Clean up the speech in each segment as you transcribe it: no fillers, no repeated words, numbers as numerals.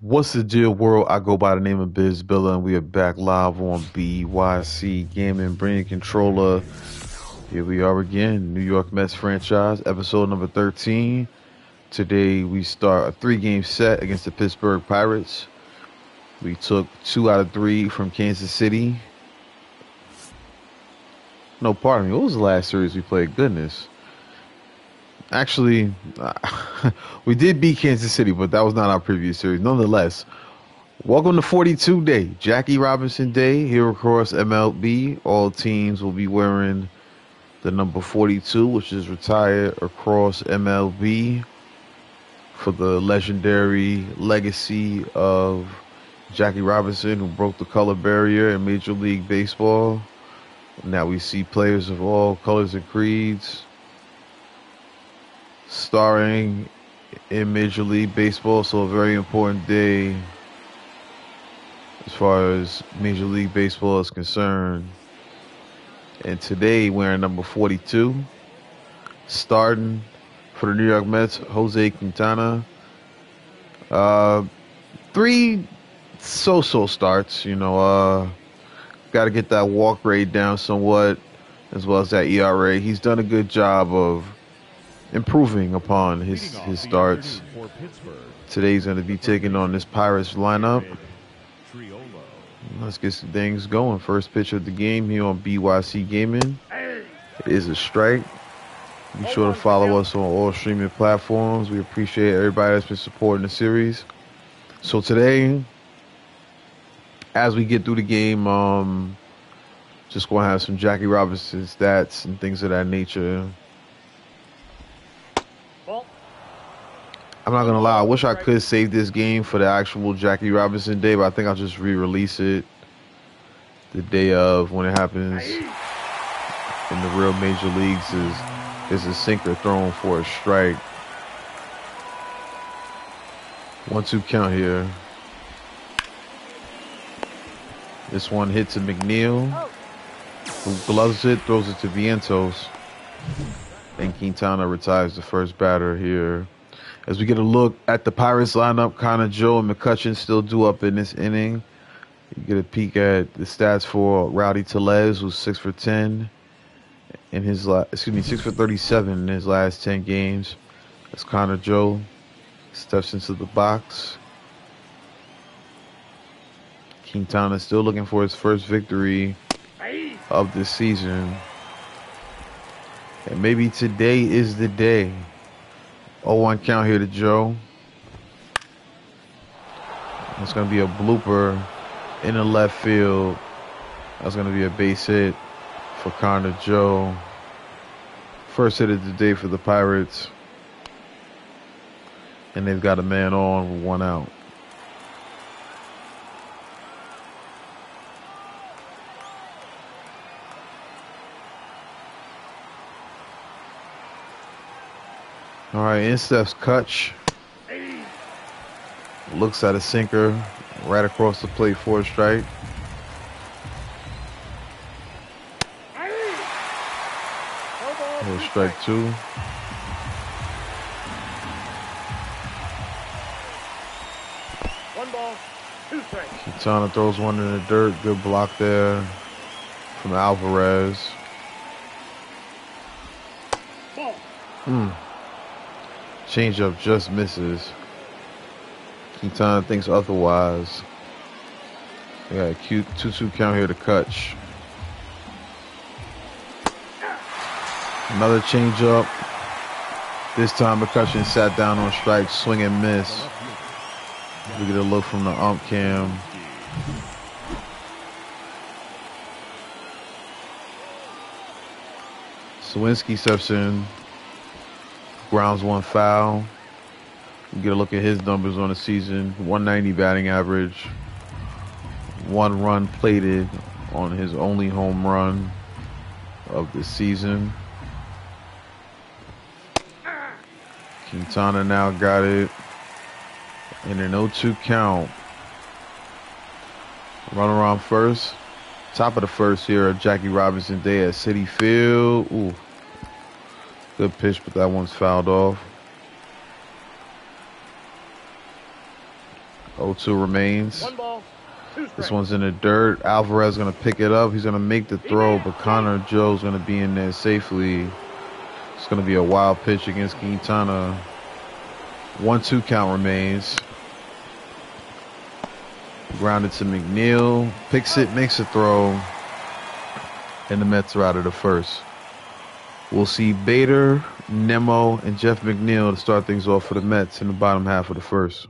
What's the deal, world? I go by the name of Biz Villa, and we are back live on BYC Gaming, Brand Controller. Here we are again, New York Mets franchise, episode number 13. Today we start a three-game set against the Pittsburgh Pirates. We took 2 out of 3 from Kansas City. No, pardon me, what was the last series we played? Goodness. Actually, we did beat Kansas City, but that was not our previous series. Nonetheless, welcome to 42 Day, Jackie Robinson Day here across MLB. All teams will be wearing the number 42, which is retired across MLB for the legendary legacy of Jackie Robinson, who broke the color barrier in Major League Baseball. Now we see players of all colors and creeds starring in Major League Baseball, so a very important day as far as Major League Baseball is concerned. And today, wearing number 42, starting for the New York Mets, Jose Quintana. Three so-so starts, you know. Got to get that walk rate down somewhat, as well as that ERA. He's done a good job of improving upon his starts. Today he's going to be taking on this Pirates lineup. Let's get some things going. First pitch of the game here on BYC Gaming. It is a strike. Be sure to follow us on all streaming platforms. We appreciate everybody that's been supporting the series. So today, as we get through the game, just going to have some Jackie Robinson stats and things of that nature. I'm not gonna lie, I wish I could save this game for the actual Jackie Robinson day, but I think I'll just re-release it the day of when it happens in the real major leagues. Is a sinker thrown for a strike. 1-2 count here. This one hits to McNeil, who gloves it, throws it to Vientos, and Quintana retires the first batter here. As we get a look at the Pirates lineup, Connor Joe and McCutchen still due up in this inning. You get a peek at the stats for Rowdy Tellez, who's 6 for 10 in his 6 for 37 in his last 10 games. As Connor Joe steps into the box, Quintana still looking for his first victory of the season, and maybe today is the day. 0-1 count here to Joe. That's going to be a blooper in the left field. That's going to be a base hit for Connor Joe. First hit of the day for the Pirates. And they've got a man on with 1 out. All right, in steps Kutch. Looks at a sinker right across the plate for a strike. Here's strike 2. One ball, 2 strikes. Quintana throws one in the dirt. Good block there from Alvarez. Changeup just misses. Quintana thinks otherwise. We got a cute 2-2 count here to Kutch. Another changeup. This time McCutchen sat down on strike, swing and miss. We get a look from the ump cam. Sawinski steps in. Grounds one foul. You get a look at his numbers on the season. 190 batting average. 1 run plated on his only home run of the season. Quintana now got it. And an 0-2 count. Runner on first. Top of the first here at Jackie Robinson Day at Citi Field. Ooh. Good pitch, but that one's fouled off. 0-2 remains. This one's in the dirt. Alvarez is going to pick it up. He's going to make the throw, but Connor Joe's going to be in there safely. It's going to be a wild pitch against Quintana. 1-2 count remains. Grounded to McNeil. Picks it, makes a throw. And the Mets are out of the first. We'll see Bader, Nimmo, and Jeff McNeil to start things off for the Mets in the bottom half of the first.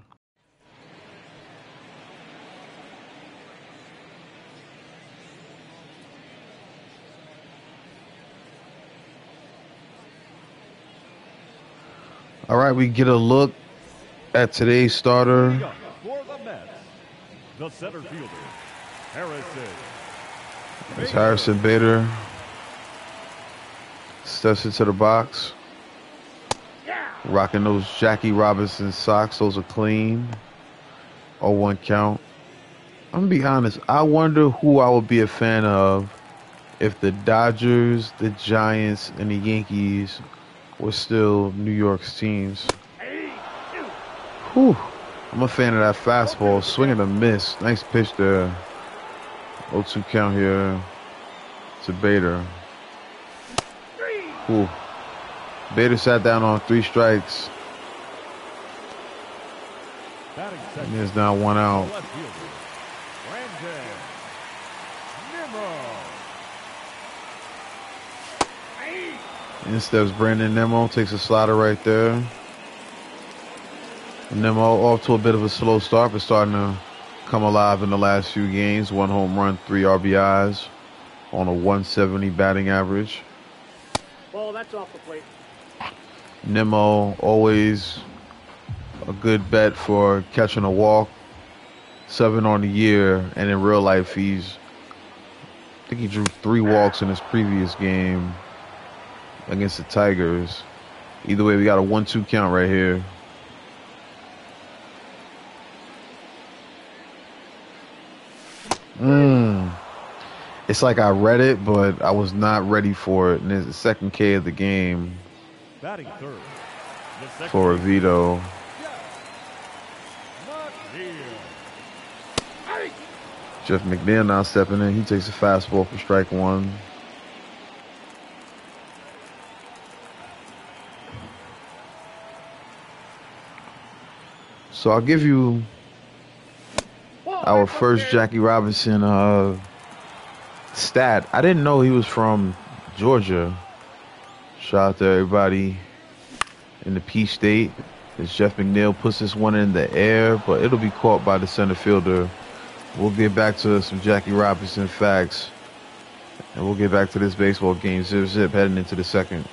All right, we get a look at today's starter. For the Mets, the center fielder, Harrison Bader. Steps into the box. Rocking those Jackie Robinson socks. Those are clean. 0-1 count. I'm going to be honest. I wonder who I would be a fan of if the Dodgers, the Giants, and the Yankees were still New York's teams. Whew. I'm a fan of that fastball. Swing and a miss. Nice pitch there. 0-2 count here to Bader. Ooh. Bader sat down on 3 strikes. And there's now 1 out. In steps Brandon Nimmo, takes a slider right there. Nimmo off to a bit of a slow start, but starting to come alive in the last few games. 1 home run, 3 RBIs on a 170 batting average. Well, that's off the plate. Nimmo, always a good bet for catching a walk. 7 on the year, and in real life, I think he drew 3 walks in his previous game against the Tigers. Either way, we got a 1-2 count right here. It's like I read it, but I was not ready for it. And it's the second K of the game for Vito. Jeff McNeil now stepping in. He takes a fastball for strike 1. So I'll give you our first Jackie Robinson stat. I didn't know he was from Georgia. Shout out to everybody in the Peach State. As Jeff McNeil puts this one in the air, but it'll be caught by the center fielder. We'll get back to some Jackie Robinson facts, and we'll get back to this baseball game. 0-0 heading into the second.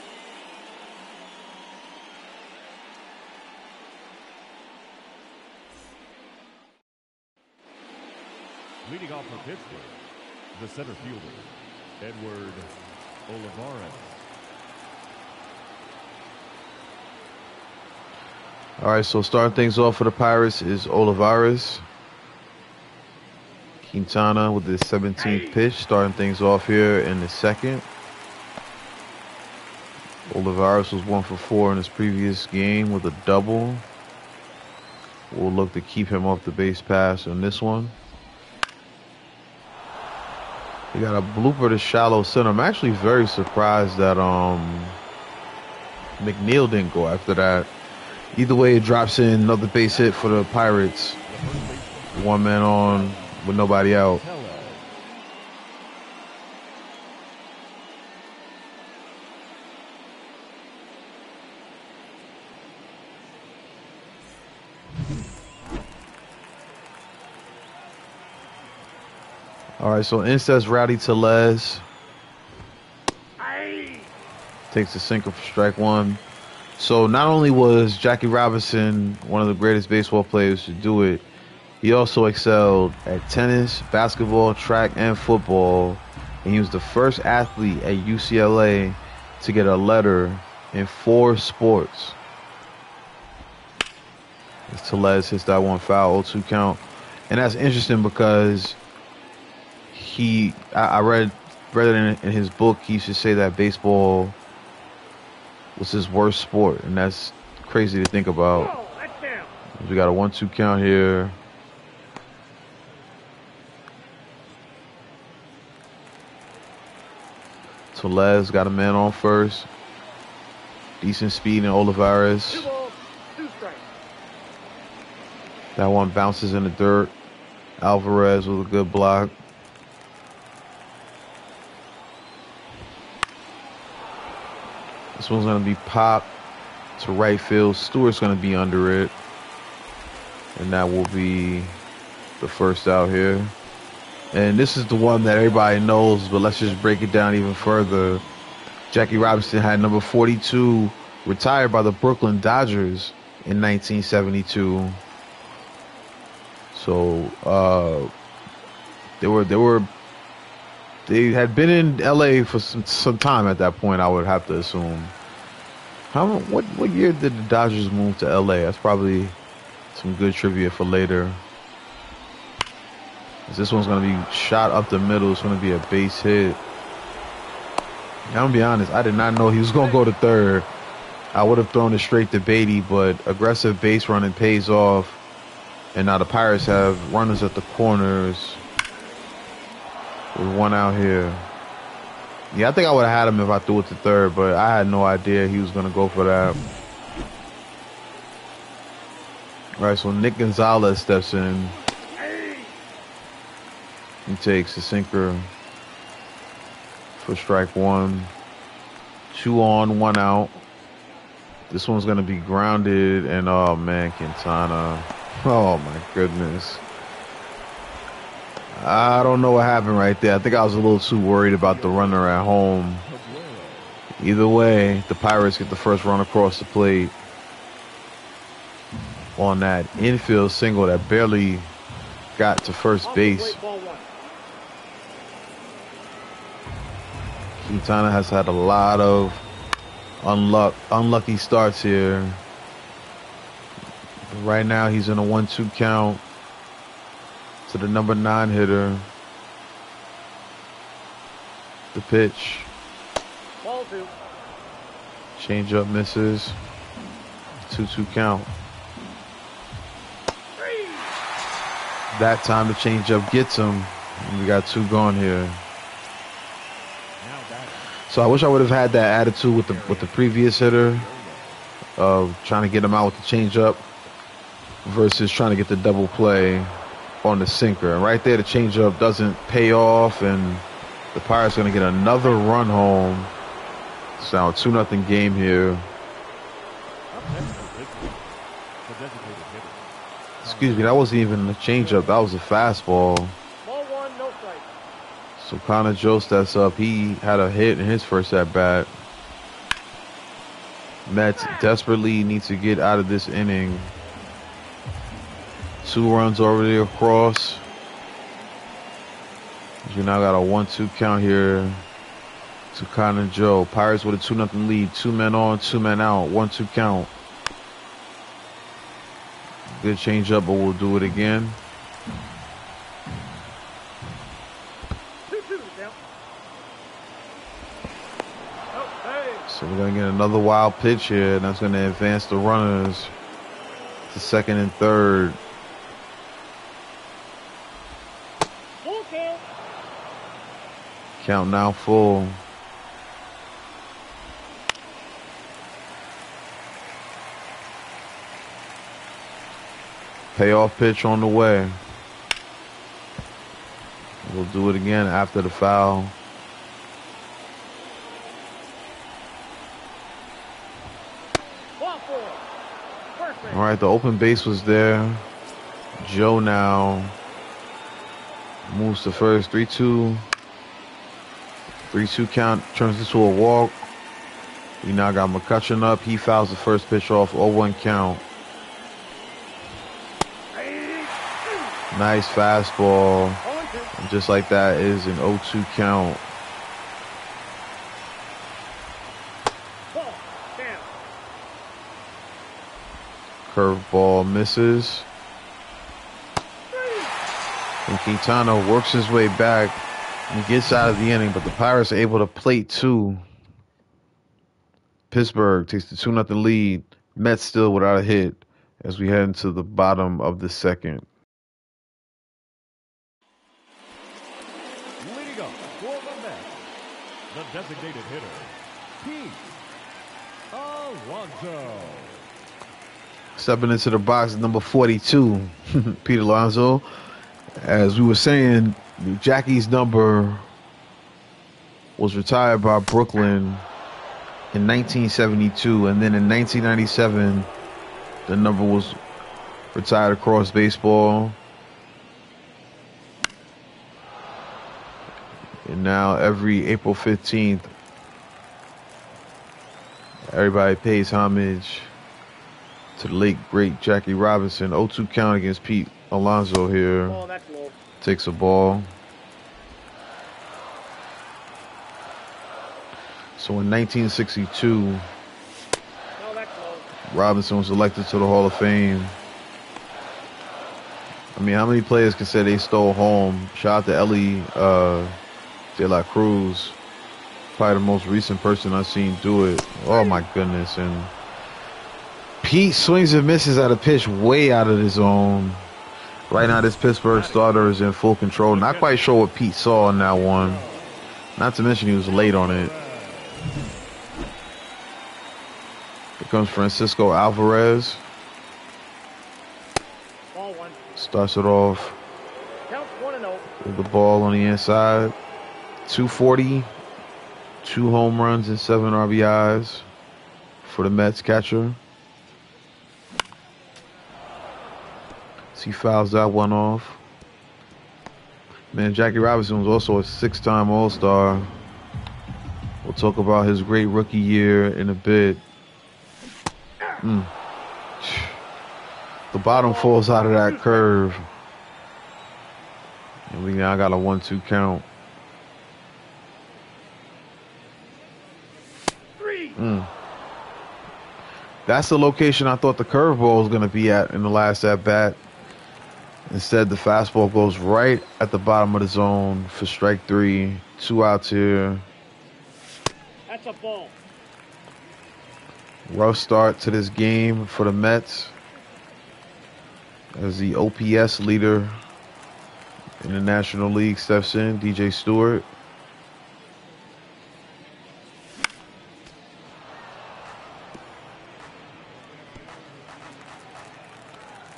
Leading off for Pittsburgh, the center fielder, Edward Olivares. All right, so starting things off for the Pirates is Olivares. Quintana with the 17th pitch, starting things off here in the second. Olivares was 1 for 4 in his previous game with a double. We'll look to keep him off the base pass on this one. We got a blooper to shallow center. I'm actually very surprised that McNeil didn't go after that. Either way, it drops in another base hit for the Pirates. 1 man on with nobody out. All right, so insteps Rowdy Tellez. Takes a sinker for strike 1. So not only was Jackie Robinson one of the greatest baseball players to do it, he also excelled at tennis, basketball, track, and football. And he was the first athlete at UCLA to get a letter in 4 sports. As Tellez hits that one foul, 0-2 count. And that's interesting because I read in his book, he used to say that baseball was his worst sport, and that's crazy to think about. We got a 1-2 count here Tellez got a man on first. Decent speed in Olivares. 2-2 strike. That one bounces in the dirt. Alvarez with a good block. This one's going to be popped to right field. Stewart's going to be under it. And that will be the first out here. And this is the one that everybody knows, but let's just break it down even further. Jackie Robinson had number 42 retired by the Brooklyn Dodgers in 1972. So they had been in LA for some time at that point, I would have to assume. What year did the Dodgers move to LA? That's probably some good trivia for later. This one's going to be shot up the middle. It's going to be a base hit. I'm going to be honest. I did not know he was going to go to third. I would have thrown it straight to Beatty, but aggressive base running pays off. And now the Pirates have runners at the corners with one out here. Yeah, I think I would have had him if I threw it to third, but I had no idea he was going to go for that. All right, so Nick Gonzalez steps in. He takes the sinker for strike one. 2 on, 1 out. This one's going to be grounded. And, oh, man, Quintana. Oh, my goodness. I don't know what happened right there. I think I was a little too worried about the runner at home. Either way, the Pirates get the first run across the plate on that infield single that barely got to first base. Quintana has had a lot of unlucky starts here. Right now, he's in a 1-2 count to the number 9 hitter. The pitch. Ball 2. Change up misses. 2-2 count. That time the change up gets him. We got 2 gone here. So I wish I would have had that attitude with the previous hitter of trying to get him out with the changeup versus trying to get the double play on the sinker. And right there, the changeup doesn't pay off, and the Pirates going to get another run home. It's now a 2-0 game here. Excuse me, that wasn't even a changeup. That was a fastball. So Connor Joe steps up. He had a hit in his first at bat. Mets desperately need to get out of this inning. 2 runs already across. You now got a 1-2 count here to Connor Joe. Pirates with a 2-0 lead. 2 men on, 2 men out. 1-2 count. Good change up, but we'll do it again. So we're going to get another wild pitch here, and that's going to advance the runners to second and third. Okay. Count now full. Payoff pitch on the way. We'll do it again after the foul. All right, the open base was there. Joe now moves to first. 3-2. 3-2 count turns into a walk. We now got McCutchen up. He fouls the first pitch off. 0-1 count. Nice fastball. And just like that is an 0-2 count. Curveball misses. And Quintana works his way back and gets out of the inning, but the Pirates are able to plate 2. Pittsburgh takes the 2-0 lead. Mets still without a hit as we head into the bottom of the second. Leading off for the Mets, the designated hitter, Pete Alonso. 7 minutes to the box, number 42, Pete Alonso. As we were saying, Jackie's number was retired by Brooklyn in 1972, and then in 1997, the number was retired across baseball. And now every April 15th, everybody pays homage to the late, great Jackie Robinson. 0-2 count against Pete Alonso here. Oh, that's low. Takes a ball. So in 1962, Robinson was elected to the Hall of Fame. I mean, how many players can say they stole home? Shout out to Ellie De La Cruz, probably the most recent person I've seen do it. Oh my goodness. And Pete swings and misses at a pitch way out of the zone. Right now this Pittsburgh starter is in full control. Not quite sure what Pete saw in that one. Not to mention he was late on it. Here comes Francisco Alvarez. Starts it off with the ball on the inside. 240, 2 home runs and 7 RBIs for the Mets catcher. He fouls that one off. Man, Jackie Robinson was also a 6-time All-Star. We'll talk about his great rookie year in a bit. The bottom falls out of that curve. And we now got a 1-2 count. That's the location I thought the curveball was going to be at in the last at-bat. Instead, the fastball goes right at the bottom of the zone for strike 3. 2 outs here. That's a ball. Rough start to this game for the Mets, as the OPS leader in the National League steps in, DJ Stewart.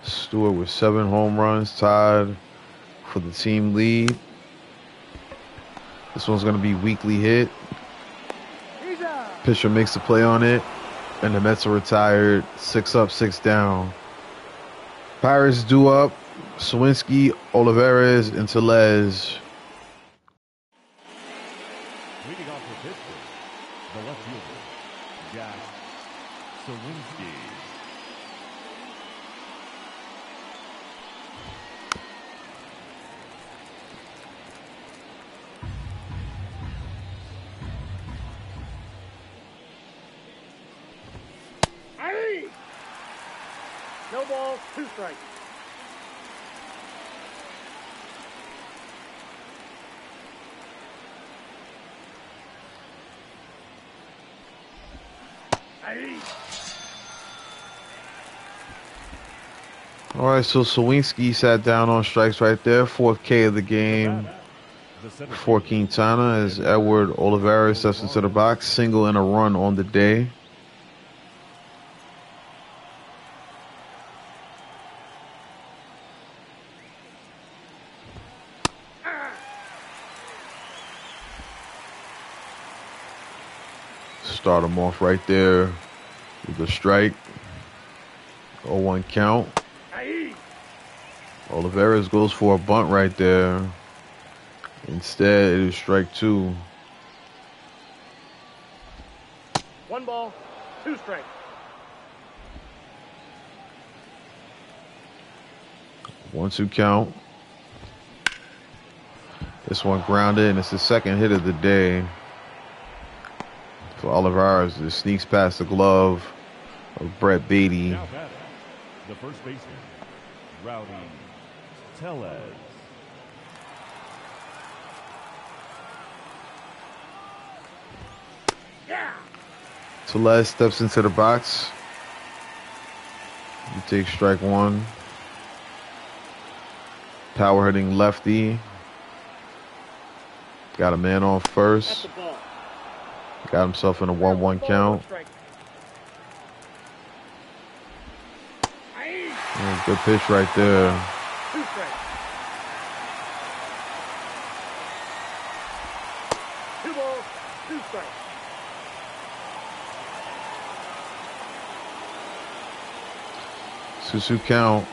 Stewart with 7 home runs, tied for the team lead. This one's going to be weakly hit. Pitcher makes the play on it, and the Mets are retired. 6 up, 6 down. Pirates due up. Sawinski, Olivares, and Tellez. Leading off for Pittsburgh, the left fielder, Jack Sawinski. No ball, 2 strikes. All right, so Sawinski sat down on strikes right there. 4th K of the game for Quintana, as Edward Olivares steps into the box. Single and a run on the day. Start him off right there with a strike. 0-1 count. Olivares goes for a bunt right there. Instead, it is strike 2. 1 ball, 2 strikes. One-two count. This one grounded, and it's the second hit of the day. Olivares just sneaks past the glove of Brett Beatty. Now batting, the first baseman, Rowdy Tellez. Tellez steps into the box. He takes strike 1. Power hitting lefty. Got a man off first. Got himself in a 1-1 count. Yeah, good pitch right there. Two balls, two strikes. Susu count.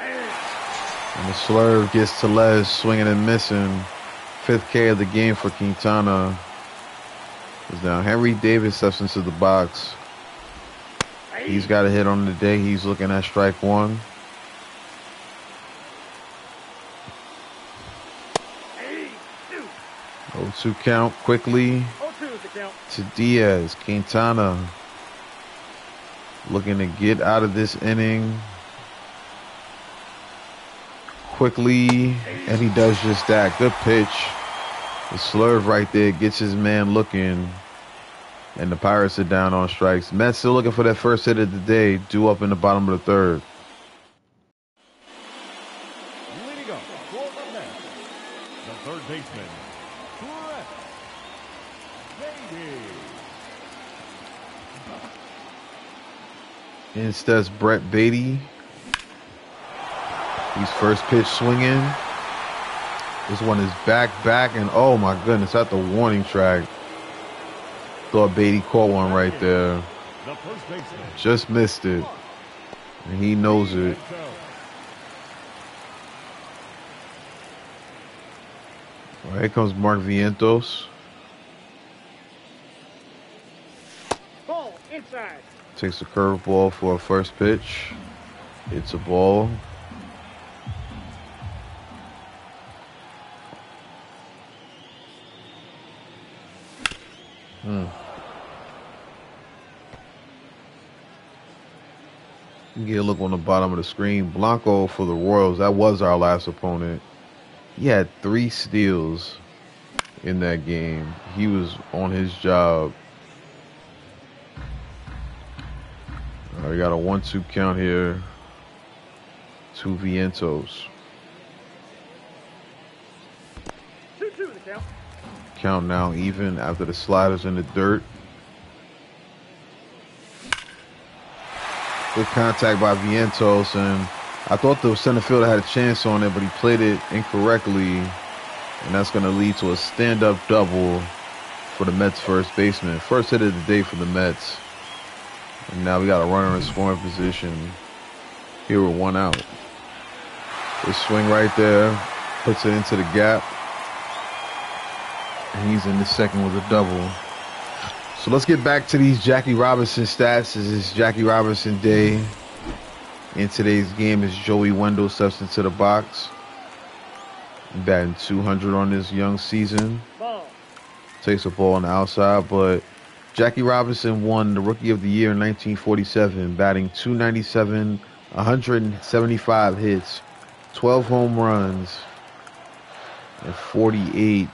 And the slurve gets Tellez, swinging and missing. Fifth K of the game for Quintana. Is now Henry Davis steps into the box. He's got a hit on the day. He's looking at strike one. Oh, 2 count quickly to Diaz. Quintana looking to get out of this inning quickly, and he does just that. Good pitch. The slurve right there gets his man looking, and the Pirates are down on strikes. Mets still looking for that first hit of the day, due up in the bottom of the third. Leading up for the Mets, the third baseman, Brett Beatty. In steps Brett Beatty. He's first pitch swinging. This one is back, and oh my goodness, at the warning track. Thought Beatty caught one right there. Just missed it. And he knows it. All right, here comes Mark Vientos. Ball inside. Takes a curveball for a first pitch. Hits a ball. You get a look on the bottom of the screen. Blanco for the Royals. That was our last opponent. He had 3 steals in that game. He was on his job. All right, we got a 1-2 count here to Vientos. 2-2 the count. Count now even after the sliders in the dirt. Good contact by Vientos, and I thought the center fielder had a chance on it, but he played it incorrectly, and that's going to lead to a stand-up double for the Mets first baseman. First hit of the day for the Mets, and now we got a runner in scoring position here with 1 out. This swing right there puts it into the gap, and he's in the second with a double. So let's get back to these Jackie Robinson stats. This is Jackie Robinson day. In today's game is Joey Wendell steps into the box. Batting 200 on this young season. Takes a ball on the outside, but Jackie Robinson won the Rookie of the Year in 1947, batting 297, 175 hits, 12 home runs, and 48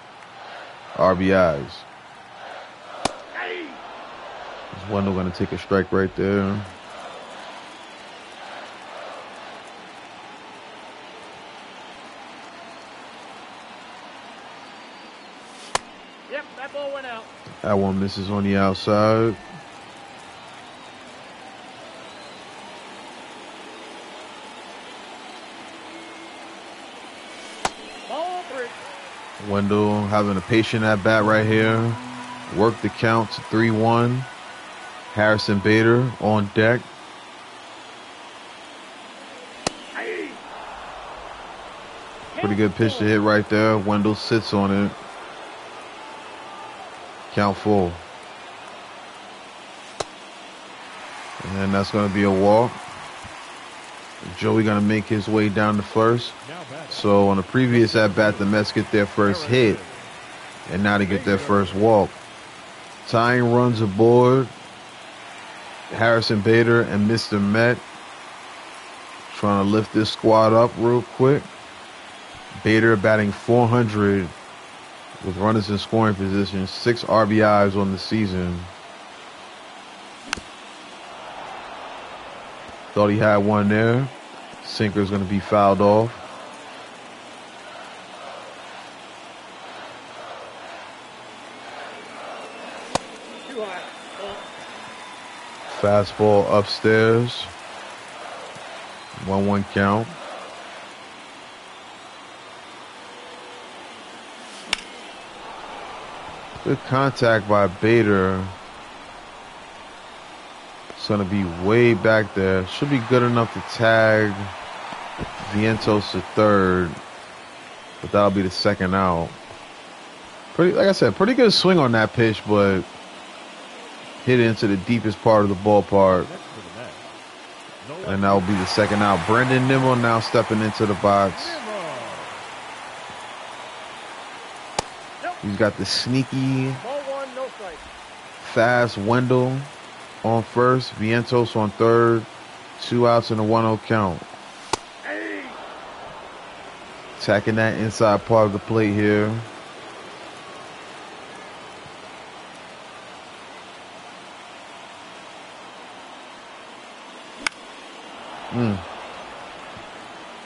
RBIs. Wendell going to take a strike right there. Yep, that ball went out. That one misses on the outside. Ball 3. Wendell having a patient at bat right here. Worked the count to 3-1. Harrison Bader on deck. Pretty good pitch to hit right there. Wendell sits on it. Count full. And that's going to be a walk. Joey going to make his way down to first. So on the previous at-bat, the Mets get their first hit. And now they get their first walk. Tying runs aboard. Harrison Bader and Mr. Met trying to lift this squad up real quick. Bader batting 400 with runners in scoring position, 6 RBIs on the season. Thought he had one there. Sinker's going to be fouled off. Fastball upstairs. 1-1 count. Good contact by Bader. It's going to be way back there. Should be good enough to tag Vientos to third. But that'll be the second out. Pretty, like I said, pretty good swing on that pitch, but hit into the deepest part of the ballpark. And that will be the second out. Brandon Nimmo now stepping into the box. He's got the sneaky fast Wendell on first, Vientos on third, two outs and a 1-0 count. Attacking that inside part of the plate here.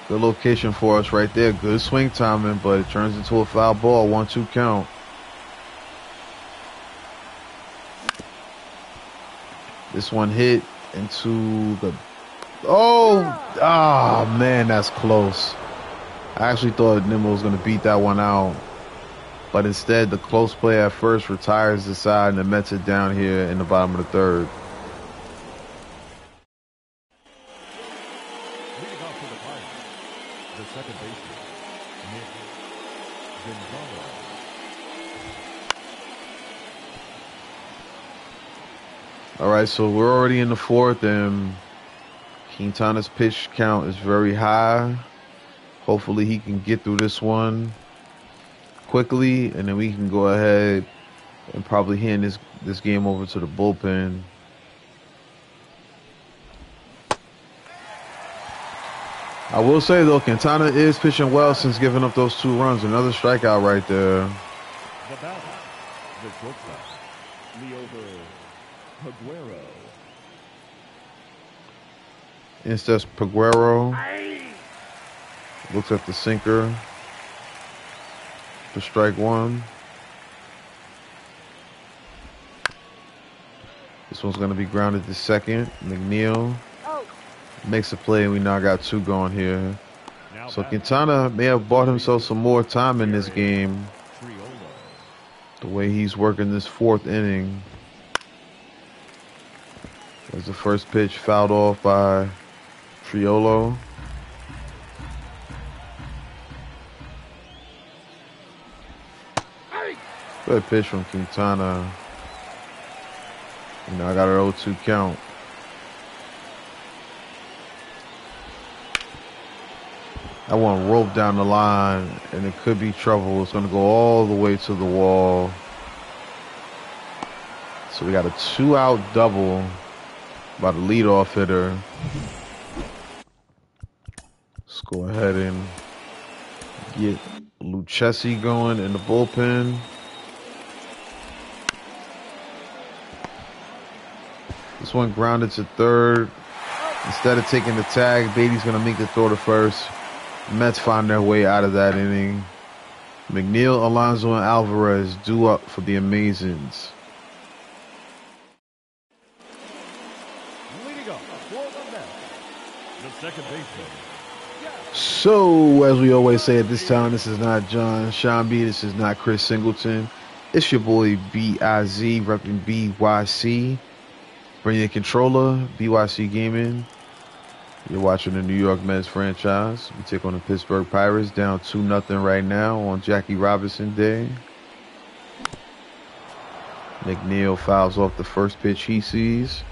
Good location for us right there. Good swing timing, but it turns into a foul ball. 1-2 count. This one hit into the... Oh, man, that's close. I actually thought Nimmo was going to beat that one out. But instead, the close play at first retires the side, and the Mets are down here in the bottom of the third. Alright, so we're already in the fourth, and Quintana's pitch count is very high. Hopefully he can get through this one quickly, and then we can go ahead and probably hand this game over to the bullpen. I will say, though, Quintana is pitching well since giving up those two runs. Another strikeout right there. Instead, Paguero looks at the sinker for strike one. This one's going to be grounded to second. McNeil makes a play, and we now got two going here. So Quintana may have bought himself some more time in this game, the way he's working this fourth inning. There's the first pitch fouled off by Triolo. Good pitch from Quintana. And I got an 0-2 count. That one roped down the line, and it could be trouble. It's going to go all the way to the wall. So we got a two-out double by the leadoff hitter. Let's go ahead and get Lucchesi going in the bullpen. This one grounded to third. Instead of taking the tag, Beatty's going to make the throw to first. Mets find their way out of that inning. McNeil, Alonso, and Alvarez due up for the Amazons. So, as we always say at this time, this is not John Sean B. This is not Chris Singleton. It's your boy BIZ, repping BYC. Bring your controller, BYC Gaming. You're watching the New York Mets franchise. We take on the Pittsburgh Pirates, down 2-0 right now on Jackie Robinson Day. McNeil fouls off the first pitch he sees.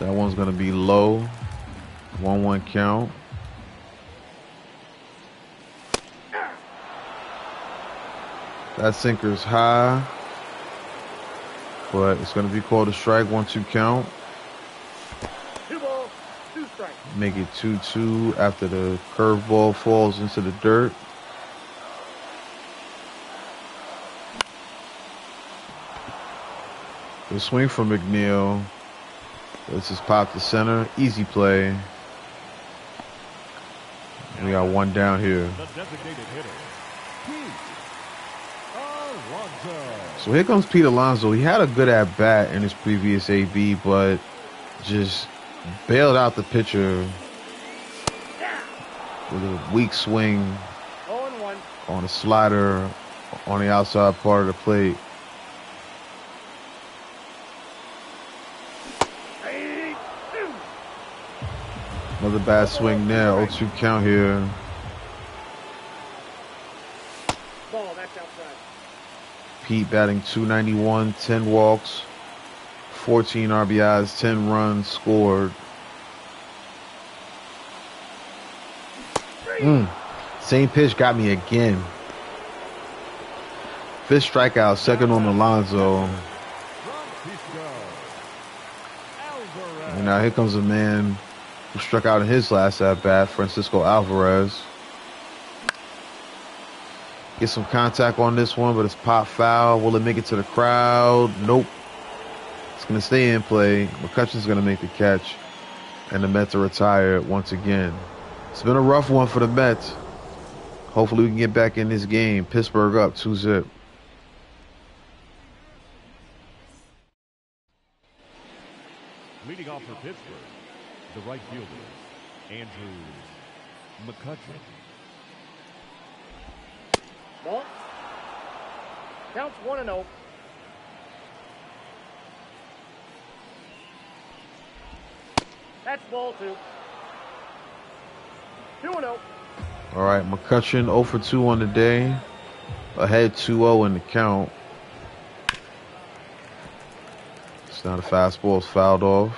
That one's going to be low. 1-1 count. That sinker's high, but it's going to be called a strike. 1-2 count. Two balls, two strikes. Make it 2-2 after the curveball falls into the dirt. The swing from McNeil. This is popped to center. Easy play. We got one down here. The designated hitter, Pete Alonso. So here comes Pete Alonso. He had a good at-bat in his previous AB, but just bailed out the pitcher with a weak swing on a slider on the outside part of the plate. Another bad swing there. 0-2 count here. Pete batting 291, 10 walks, 14 RBIs, 10 runs scored. Same pitch got me again. Fifth strikeout, second on Alonso. And now here comes a man who struck out in his last at-bat, Francisco Alvarez. Get some contact on this one, but it's pop foul. Will it make it to the crowd? Nope. It's going to stay in play. McCutchen's going to make the catch. And the Mets are retired once again. It's been a rough one for the Mets. Hopefully we can get back in this game. Pittsburgh up 2-0. Leading off for Pittsburgh, the right fielder, Andrew McCutchen. Ball. Counts 1-0. That's ball 2. 2-0. All right, McCutchen 0 for 2 on the day. Ahead 2-0 in the count. It's not a fastball. It's fouled off.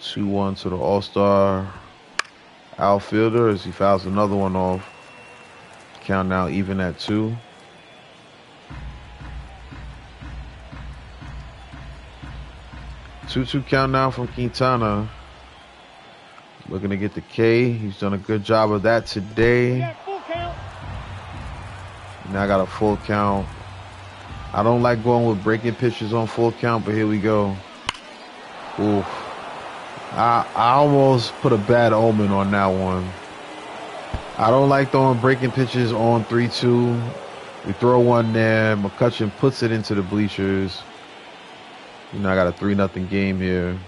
2-1 to the All-Star outfielder as he fouls another one off. Count now even at 2. Two-two count now from Quintana. Looking to get the K. He's done a good job of that today. Now I got a full count. I don't like going with breaking pitches on full count, but here we go. Oof. I almost put a bad omen on that one. I don't like throwing breaking pitches on 3-2. We throw one there. McCutchen puts it into the bleachers. You know, I got a 3-0 game here.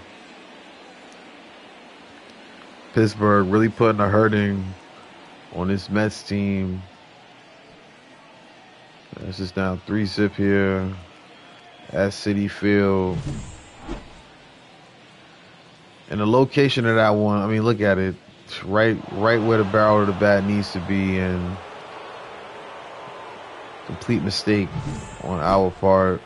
Pittsburgh really putting a hurting on this Mets team. This is down 3-0 here at Citi Field. And the location of that one, I mean, look at it. It's right where the barrel of the bat needs to be, and complete mistake on our part.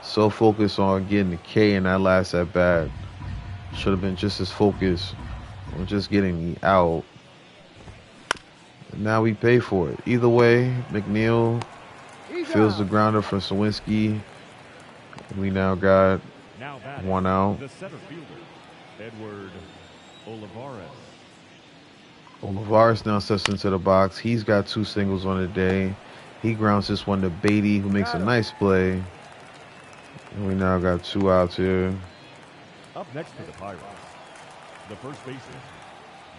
So focused on getting the K in that last at bat. Should have been just as focused on just getting the out. And now we pay for it. Either way, McNeil feels the grounder from Sawinski. We now got one out. The center fielder, Edward Olivares. Olivares now steps into the box. He's got 2 singles on the day. He grounds this one to Beatty, who makes a nice play. We now got 2 outs here. Up next for the Pirates, the first baseman,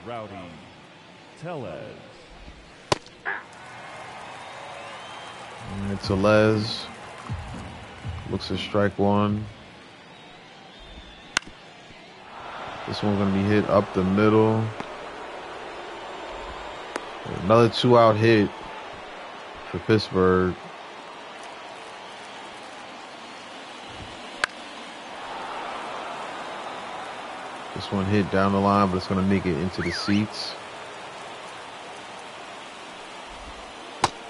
Rowdy Tellez. And Tellez looks to strike one. This one's going to be hit up the middle. Another 2-out hit for Pittsburgh. This one hit down the line, but it's going to make it into the seats.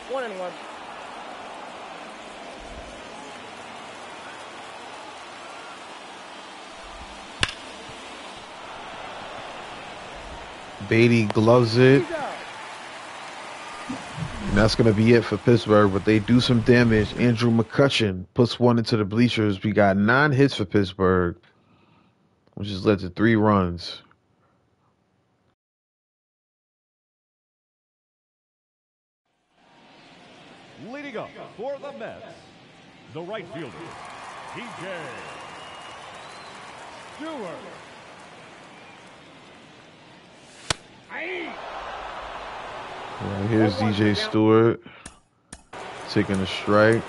1-1. Beatty gloves it. And that's going to be it for Pittsburgh, but they do some damage. Andrew McCutchen puts one into the bleachers. We got 9 hits for Pittsburgh, which has led to 3 runs. Leading up for the Mets, the right fielder, DJ Stewart. Right, here's DJ Stewart taking a strike.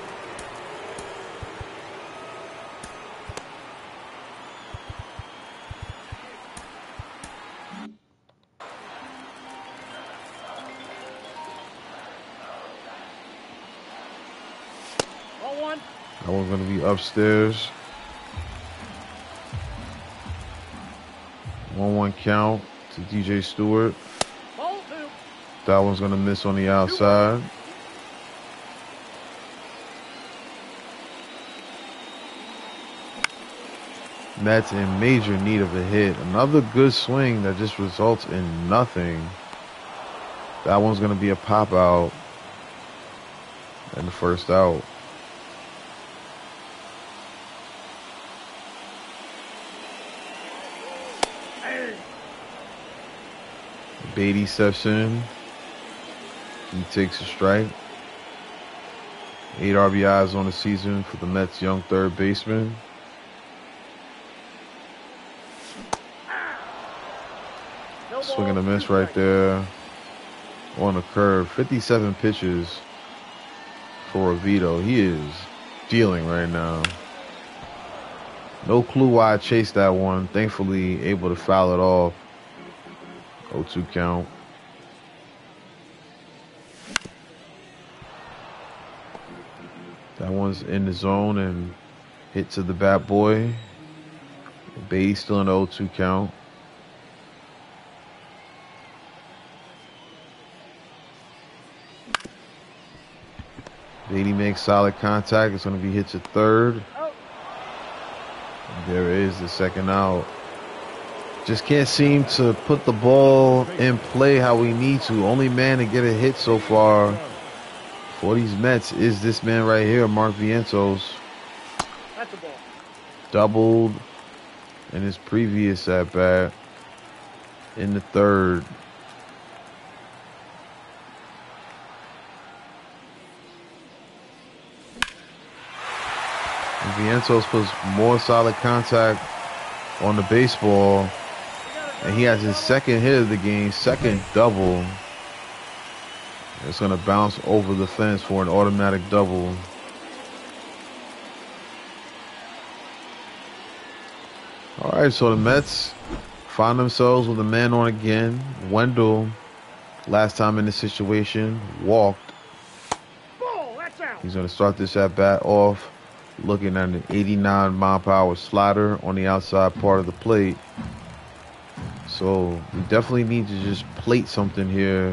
That one's going to be upstairs. 1-1 count to DJ Stewart. That one's going to miss on the outside. Mets in major need of a hit. Another good swing that just results in nothing. That one's going to be a pop out. And the first out. Beatty steps in. He takes a strike. 8 RBIs on the season for the Mets' young third baseman. Swing and a miss right there on the curve. 57 pitches for Vito. He is dealing right now. No clue why I chased that one. Thankfully, able to foul it off. 0-2 count. That one's in the zone and hit to the bat boy. Beatty still in the 0-2 count. Beatty makes solid contact. It's going to be hit to third. And there is the second out. Just can't seem to put the ball in play how we need to. Only man to get a hit so far for these Mets is this man right here, Mark Vientos. That's a ball. Doubled in his previous at-bat in the third. And Vientos puts more solid contact on the baseball. And he has his second hit of the game, second double. It's going to bounce over the fence for an automatic double. All right, so the Mets find themselves with a man on again. Wendell, last time in this situation, walked. He's going to start this at-bat off looking at an 89-mile-per-hour slider on the outside part of the plate. So we definitely need to just plate something here.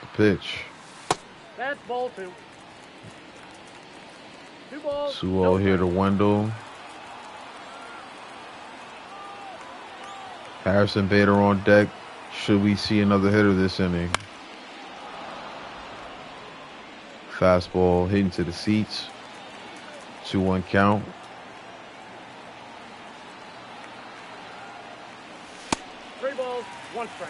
The pitch. That's ball two. 2-0 no here to Wendell. Harrison Bader on deck. Should we see another hitter this inning? Fastball hitting to the seats. 2-1 count.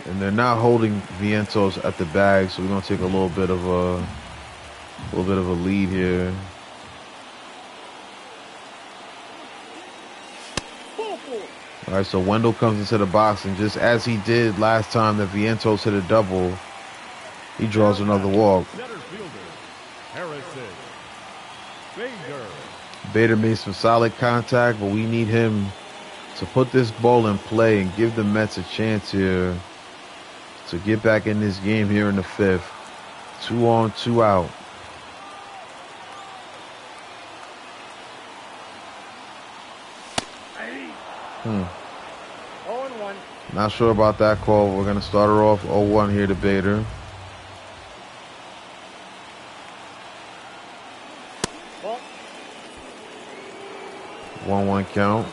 And they're not holding Vientos at the bag, so we're gonna take a little bit of a lead here. All right, so Wendell comes into the box, and just as he did last time that Vientos hit a double, he draws another walk. Bader made some solid contact, but we need him to put this ball in play and give the Mets a chance here to get back in this game here in the fifth. 2-on, 2-out. Not sure about that call. We're going to start her off 0-1 here to Bader. Well. 1-1 count.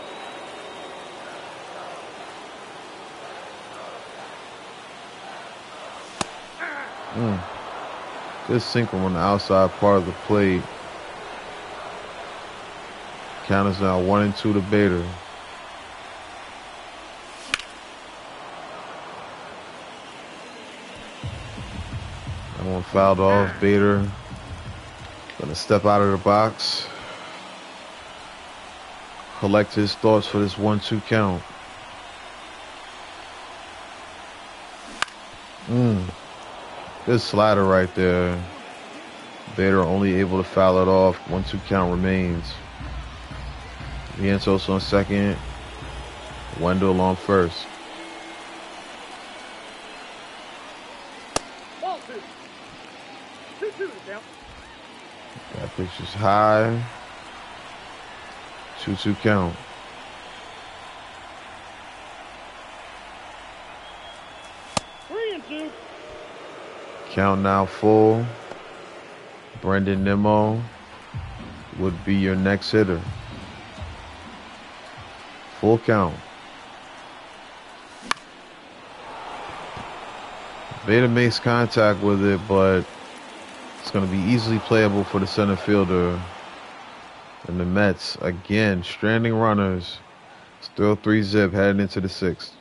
Good sinker on the outside part of the plate. Count is now 1-2 to Bader. That one fouled off. Bader Gonna step out of the box. Collect his thoughts for this 1-2 count. Good slider right there. Bader only able to foul it off. 1-2 count remains. Vientos on second. Wendell on first. That pitch is high. 2-2 count. Count now full. Brandon Nimmo would be your next hitter. Full count. Bader makes contact with it, but it's going to be easily playable for the center fielder. And the Mets, again, stranding runners. Still 3-0 heading into the sixth.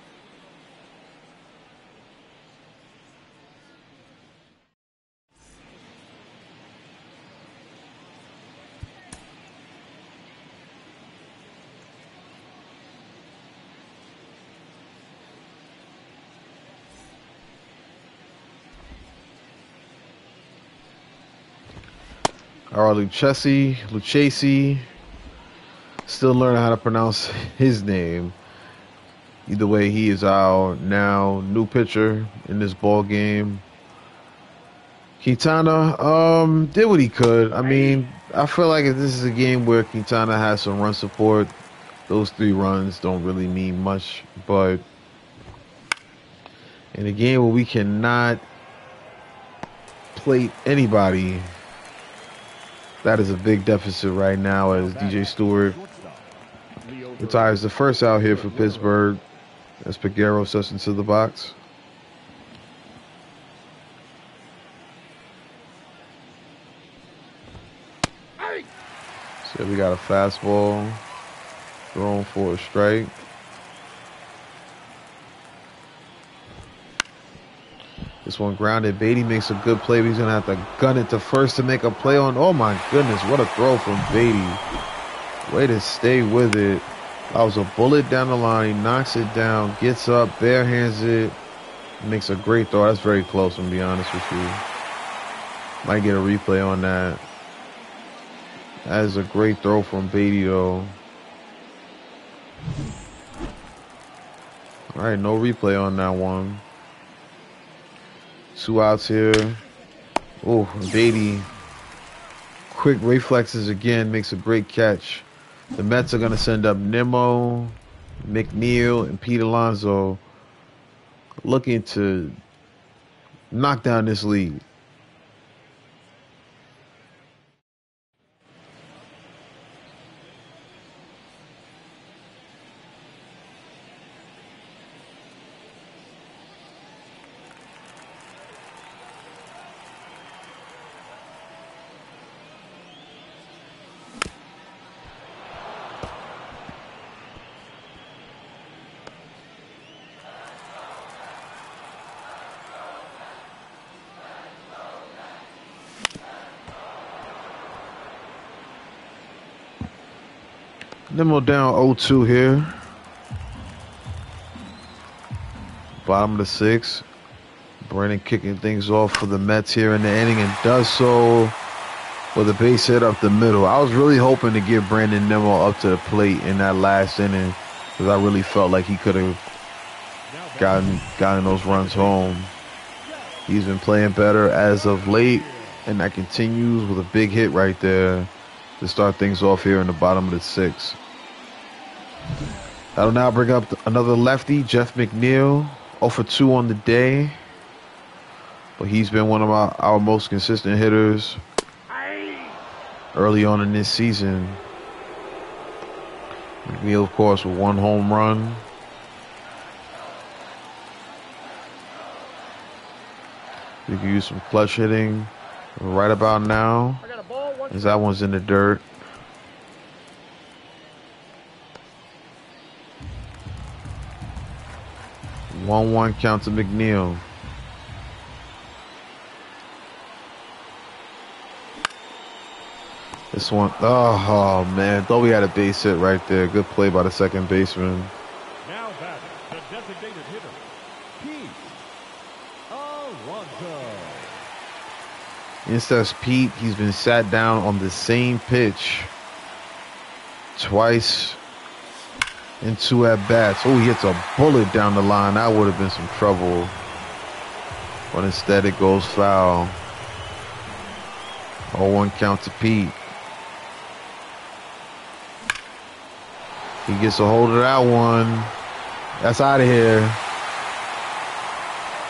Lucchesi, still learning how to pronounce his name. Either way, he is out now. New pitcher in this ball game. Quintana did what he could. I mean, I feel like if this is a game where Quintana has some run support, those 3 runs don't really mean much. But in a game where we cannot plate anybody, that is a big deficit right now as DJ Stewart retires the first out here for Pittsburgh as Peguero steps into the box. So we got a fastball thrown for a strike. This one grounded. Beatty makes a good play, but he's going to have to gun it to first to make a play on. Oh, my goodness. What a throw from Beatty. Way to stay with it. That was a bullet down the line. He knocks it down, gets up, bare hands it. Makes a great throw. That's very close, I'm going to be honest with you. Might get a replay on that. That is a great throw from Beatty, though. All right, no replay on that one. 2 outs here. Oh, Beatty. Quick reflexes again. Makes a great catch. The Mets are going to send up Nimmo, McNeil, and Pete Alonso looking to knock down this lead. Nimmo down 0-2 here. Bottom of the 6th. Brennan kicking things off for the Mets here in the inning and does so with a base hit up the middle. I was really hoping to get Brandon Nimmo up to the plate in that last inning because I really felt like he could have gotten those runs home. He's been playing better as of late, and that continues with a big hit right there to start things off here in the bottom of the 6th. That'll now bring up another lefty, Jeff McNeil, 0 for 2 on the day. But he's been one of our most consistent hitters early on in this season. McNeil, of course, with 1 home run. You can use some clutch hitting right about now, as that one's in the dirt. One count to McNeil. This one, oh man, thought we had a base hit right there. Good play by the second baseman. Now batting, the designated hitter, Pete Alonso. It says Pete, he's been sat down on the same pitch twice in two at-bats. Oh, he hits a bullet down the line. That would have been some trouble. But instead it goes foul. 0-1 count to Pete. He gets a hold of that one. That's out of here.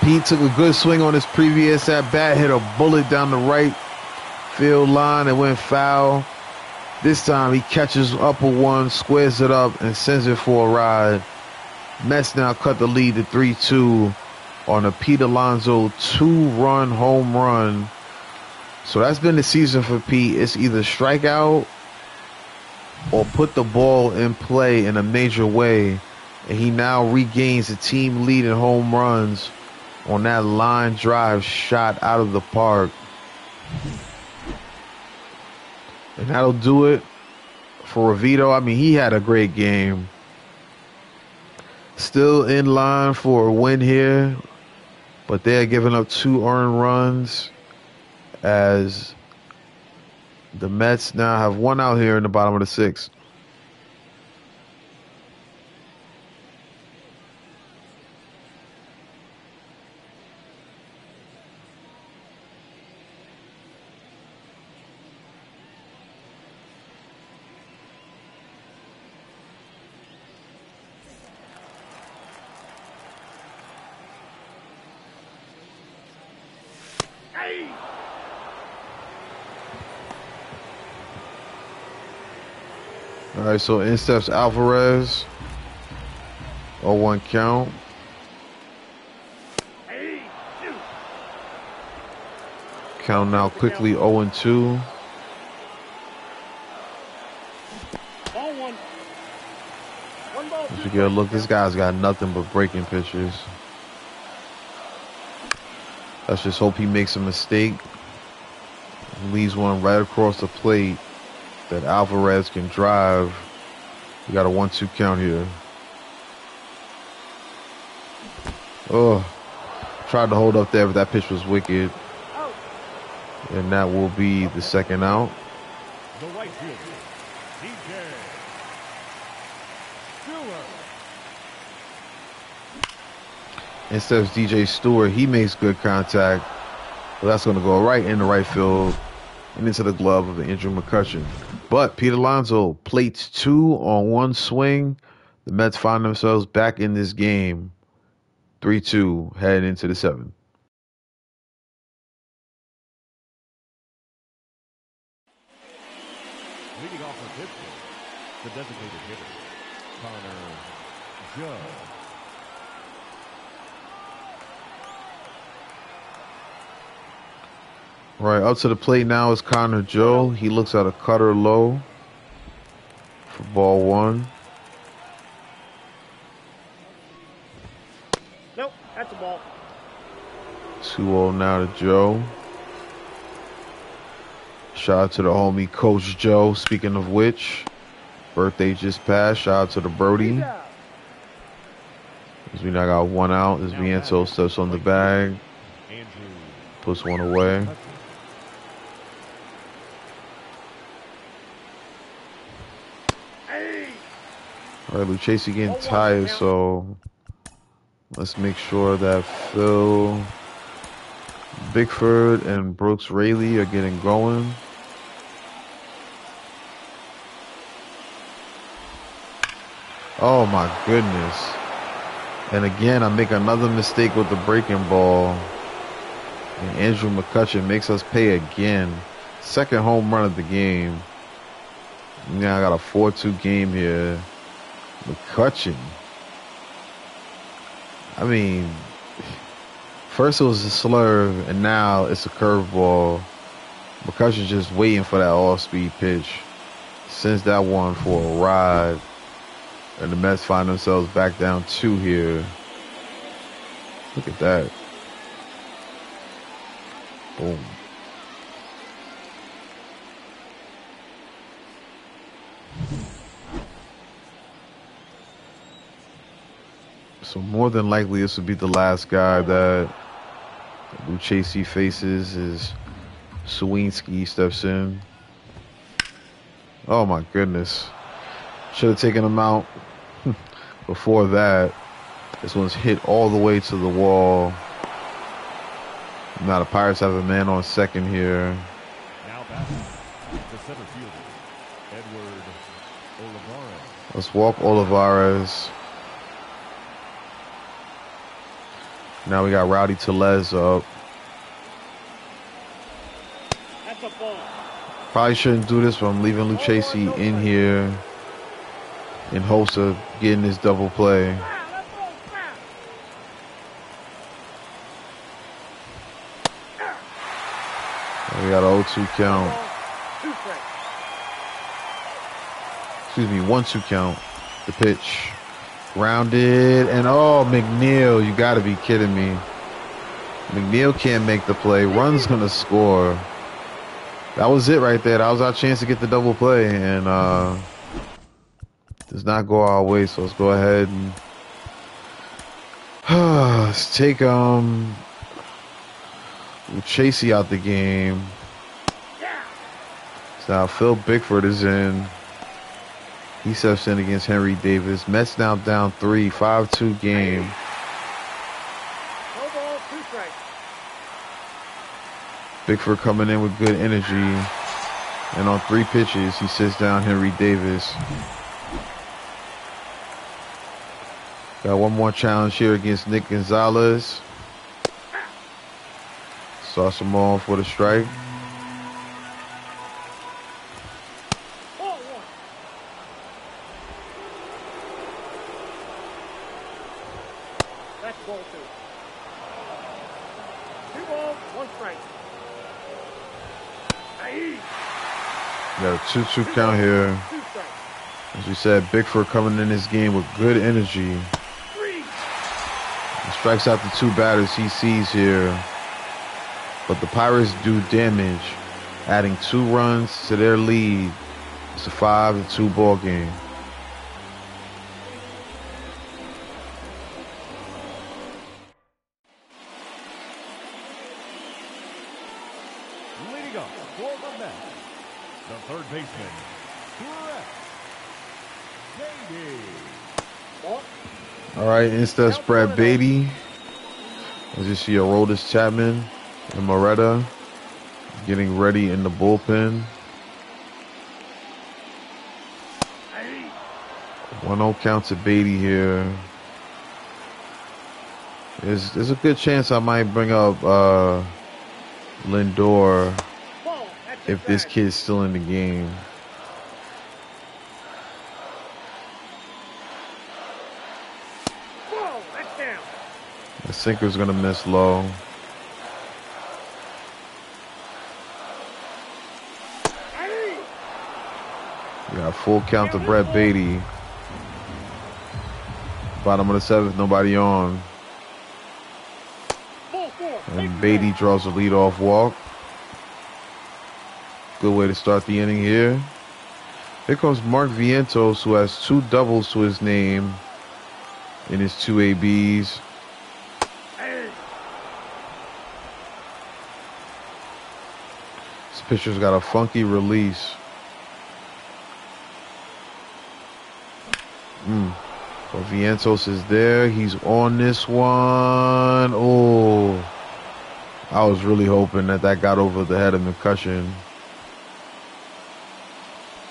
Pete took a good swing on his previous at-bat, hit a bullet down the right field line and went foul. This time he catches up a one, squares it up, and sends it for a ride. Mets now cut the lead to 3-2 on a Pete Alonso two-run home run. So that's been the season for Pete. It's either strikeout or put the ball in play in a major way. And he now regains the team lead in home runs on that line drive shot out of the park. And that'll do it for Ravito. I mean, he had a great game. Still in line for a win here, but they're giving up two earned runs as the Mets now have one out here in the bottom of the sixth. All right, so in steps Alvarez. 0-1 count. Count now quickly, 0-2. As you get a look, this guy's got nothing but breaking pitches. Let's just hope he makes a mistake. Leaves one right across the plate that Alvarez can drive. We got a 1-2 count here. Oh, tried to hold up there, but that pitch was wicked. And that will be the second out. The right fielder, DJ Stewart. And steps DJ Stewart. He makes good contact. But that's going to go right in the right field and into the glove of Andrew McCutchen. But Pete Alonso plates two on one swing. The Mets find themselves back in this game. 3-2 heading into the seventh. Leading off of Pittsburgh, the designated hitter, Connor Joe. Right, up to the plate now is Connor Joe. He looks at a cutter low for ball one. Nope, that's a ball. 2-0 now to Joe. Shout out to the homie Coach Joe. Speaking of which, birthday just passed. Shout out to the Brody. As we now got one out as Vientos steps on the bag. Puts one away. All right, Lucchesi getting tired, so let's make sure that Phil Bickford and Brooks Raley are getting going. Oh, my goodness. And again, I make another mistake with the breaking ball. And Andrew McCutchen makes us pay again. Second home run of the game. Now I got a 4-2 game here. McCutchen. I mean, first it was a slurve, and now it's a curveball. McCutchen just waiting for that all-speed pitch. Sends that one for a ride. And the Mets find themselves back down 2 here. Look at that. Boom. So more than likely this will be the last guy that Lucchesi faces as Sawinski steps in. Oh my goodness. Should have taken him out before that. This one's hit all the way to the wall. Now the Pirates have a man on second here. Now back to center field, Edward Olivares. Let's walk Olivares. Now we got Rowdy Tellez up. That's a ball. Probably shouldn't do this, but I'm leaving Lucchesi in here in hopes of getting this double play. We got an 0-2 count. Excuse me, 1-2 count. The pitch. Grounded. And oh, McNeil, you got to be kidding me. McNeil can't make the play. Run's going to score. That was it right there. That was our chance to get the double play. And does not go our way. So let's go ahead and let's take Lucchesi out the game. So now Phil Bickford is in. He steps in against Henry Davis. Mets now down 3, 5-2 game. Bickford coming in with good energy. And on 3 pitches, he sits down Henry Davis. Got one more challenge here against Nick Gonzalez. Sauce him on for the strike. That's ball 2. 2 balls, 1 strike. Got a 2-2 count here. As we said, Bickford coming in this game with good energy. He strikes out the 2 batters he sees here. But the Pirates do damage, adding 2 runs to their lead. It's a 5-2 ball game. Leading up for the Mets, the third baseman, Brett Beatty. All right, instead spread, baby. As you see, Aroldis Chapman and Moretta getting ready in the bullpen. 1-0 count to Beatty here. There's a good chance I might bring up Lindor if this kid's still in the game. The sinker's gonna miss low. Full count to Brett Beatty. Bottom of the 7th, nobody on. And Beatty draws a leadoff walk. Good way to start the inning here. Here comes Mark Vientos, who has 2 doubles to his name in his 2 ABs. This pitcher's got a funky release. But Vientos is there. He's on this one. Oh, I was really hoping that got over the head of McCutchen.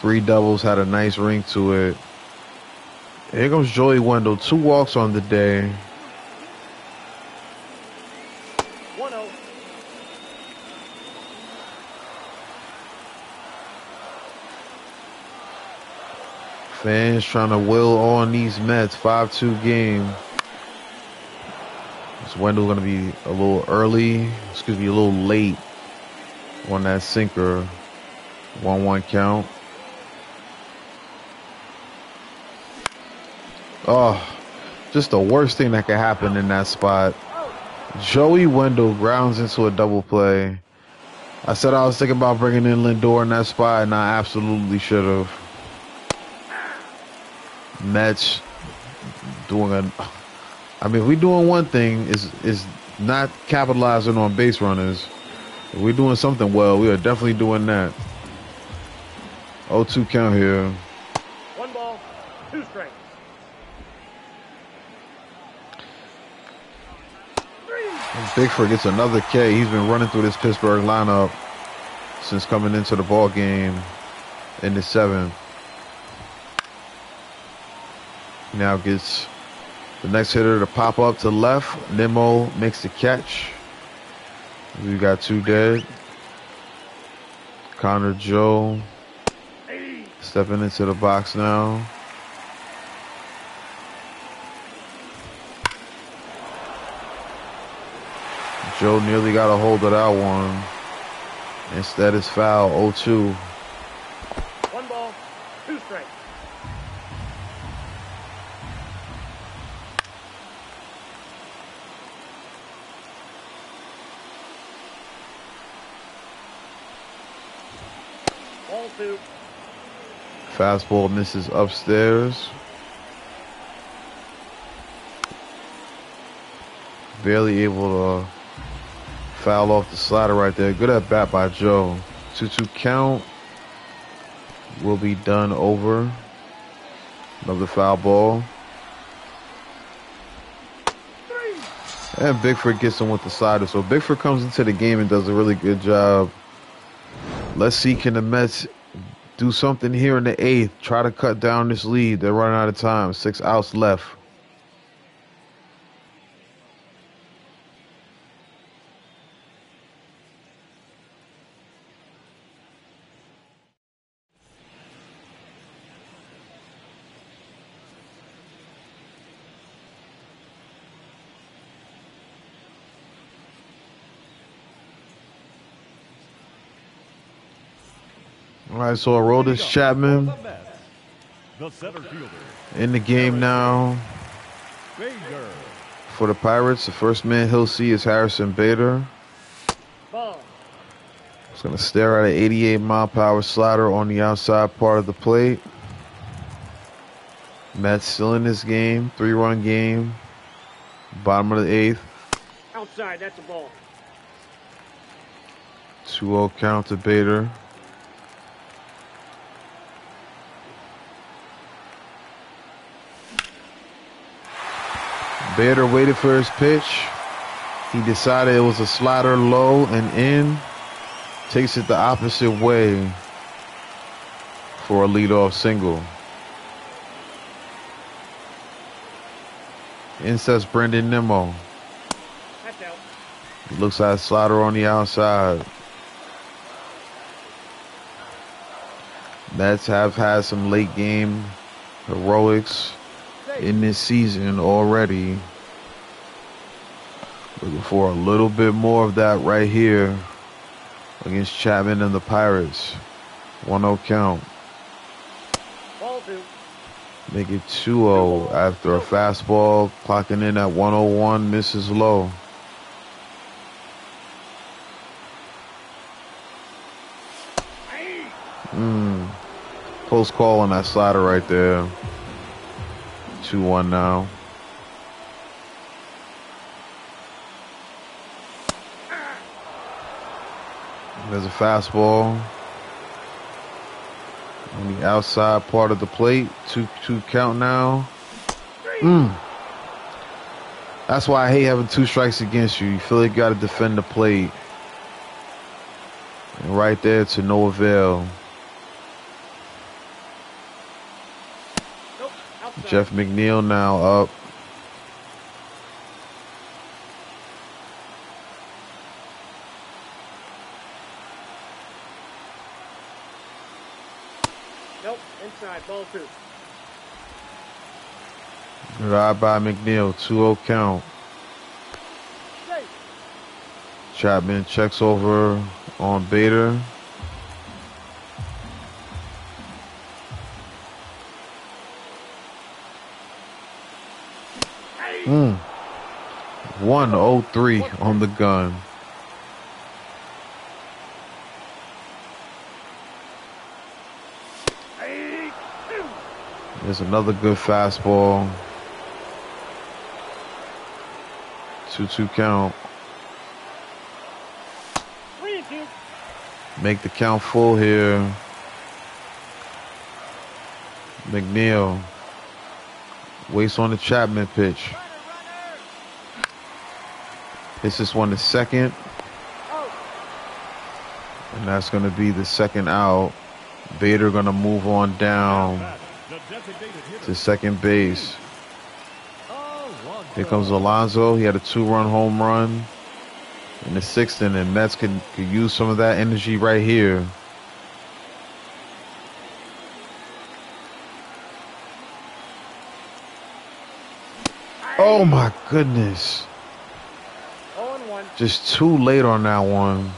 3 doubles, had a nice ring to it. Here comes Joey Wendell. 2 walks on the day. 1-0. Fans trying to will on these Mets. 5-2 game. Is Wendell going to be a little early? Excuse me, a little late on that sinker. 1-1 count. Oh, just the worst thing that could happen in that spot. Joey Wendell grounds into a double play. I said I was thinking about bringing in Lindor in that spot, and I absolutely should have. Mets doing a I mean, if we're doing one thing, is not capitalizing on base runners. If we're doing something well, we are definitely doing that. 0-2 count here. 1 ball, 2 strikes. And Bickford gets another K. He's been running through this Pittsburgh lineup since coming into the ball game in the 7th. Now gets the next hitter to pop up to left. Nimmo makes the catch. We've got 2 dead. Connor Joe stepping into the box now. Joe nearly got a hold of that one. Instead, it's foul. 0-2. 1 ball, 2 strikes. Ball 2. Fastball misses upstairs. Barely able to foul off the slider right there. Good at bat by Joe. 2-2 count. Will be done over. Another foul ball. 3. And Bickford gets him with the slider. So Bickford comes into the game and does a really good job. Let's see, can the Mets do something here in the 8th? Try to cut down this lead. They're running out of time. 6 outs left. All right, so Aroldis Chapman in the game now for the Pirates. The first man he'll see is Harrison Bader. He's going to stare at an 88-mile-per-hour slider on the outside part of the plate. Mets still in this game, 3-run game, bottom of the 8th. Outside, that's a ball. 2-0 count to Bader. Bader waited for his pitch. He decided it was a slider low and in. Takes it the opposite way for a leadoff single. In steps Brandon Nimmo. Looks like a slider on the outside. Mets have had some late game heroics in this season already. Looking for a little bit more of that right here against Chapman and the Pirates. 1-0 count. Make it 2-0 after a fastball, clocking in at 101, misses low. Close call on that slider right there. 2-1 now. There's a fastball on the outside part of the plate. 2-2 count now. That's why I hate having 2 strikes against you. You feel like you got to defend the plate. And right there, to no avail. Jeff McNeil now up. Inside, ball 2. Good eye by McNeil, 2-0 count. Chapman checks over on Bader. Mm. 103 on the gun. There's another good fastball. 2-2 count. Make the count full here. McNeil waits on the Chapman pitch. Hits this one to second. And that's going to be the second out. Bader going to move on down to second base. Here comes Alonso. He had a two-run home run in the sixth, and the Mets could use some of that energy right here. Oh my goodness. Just too late on that one.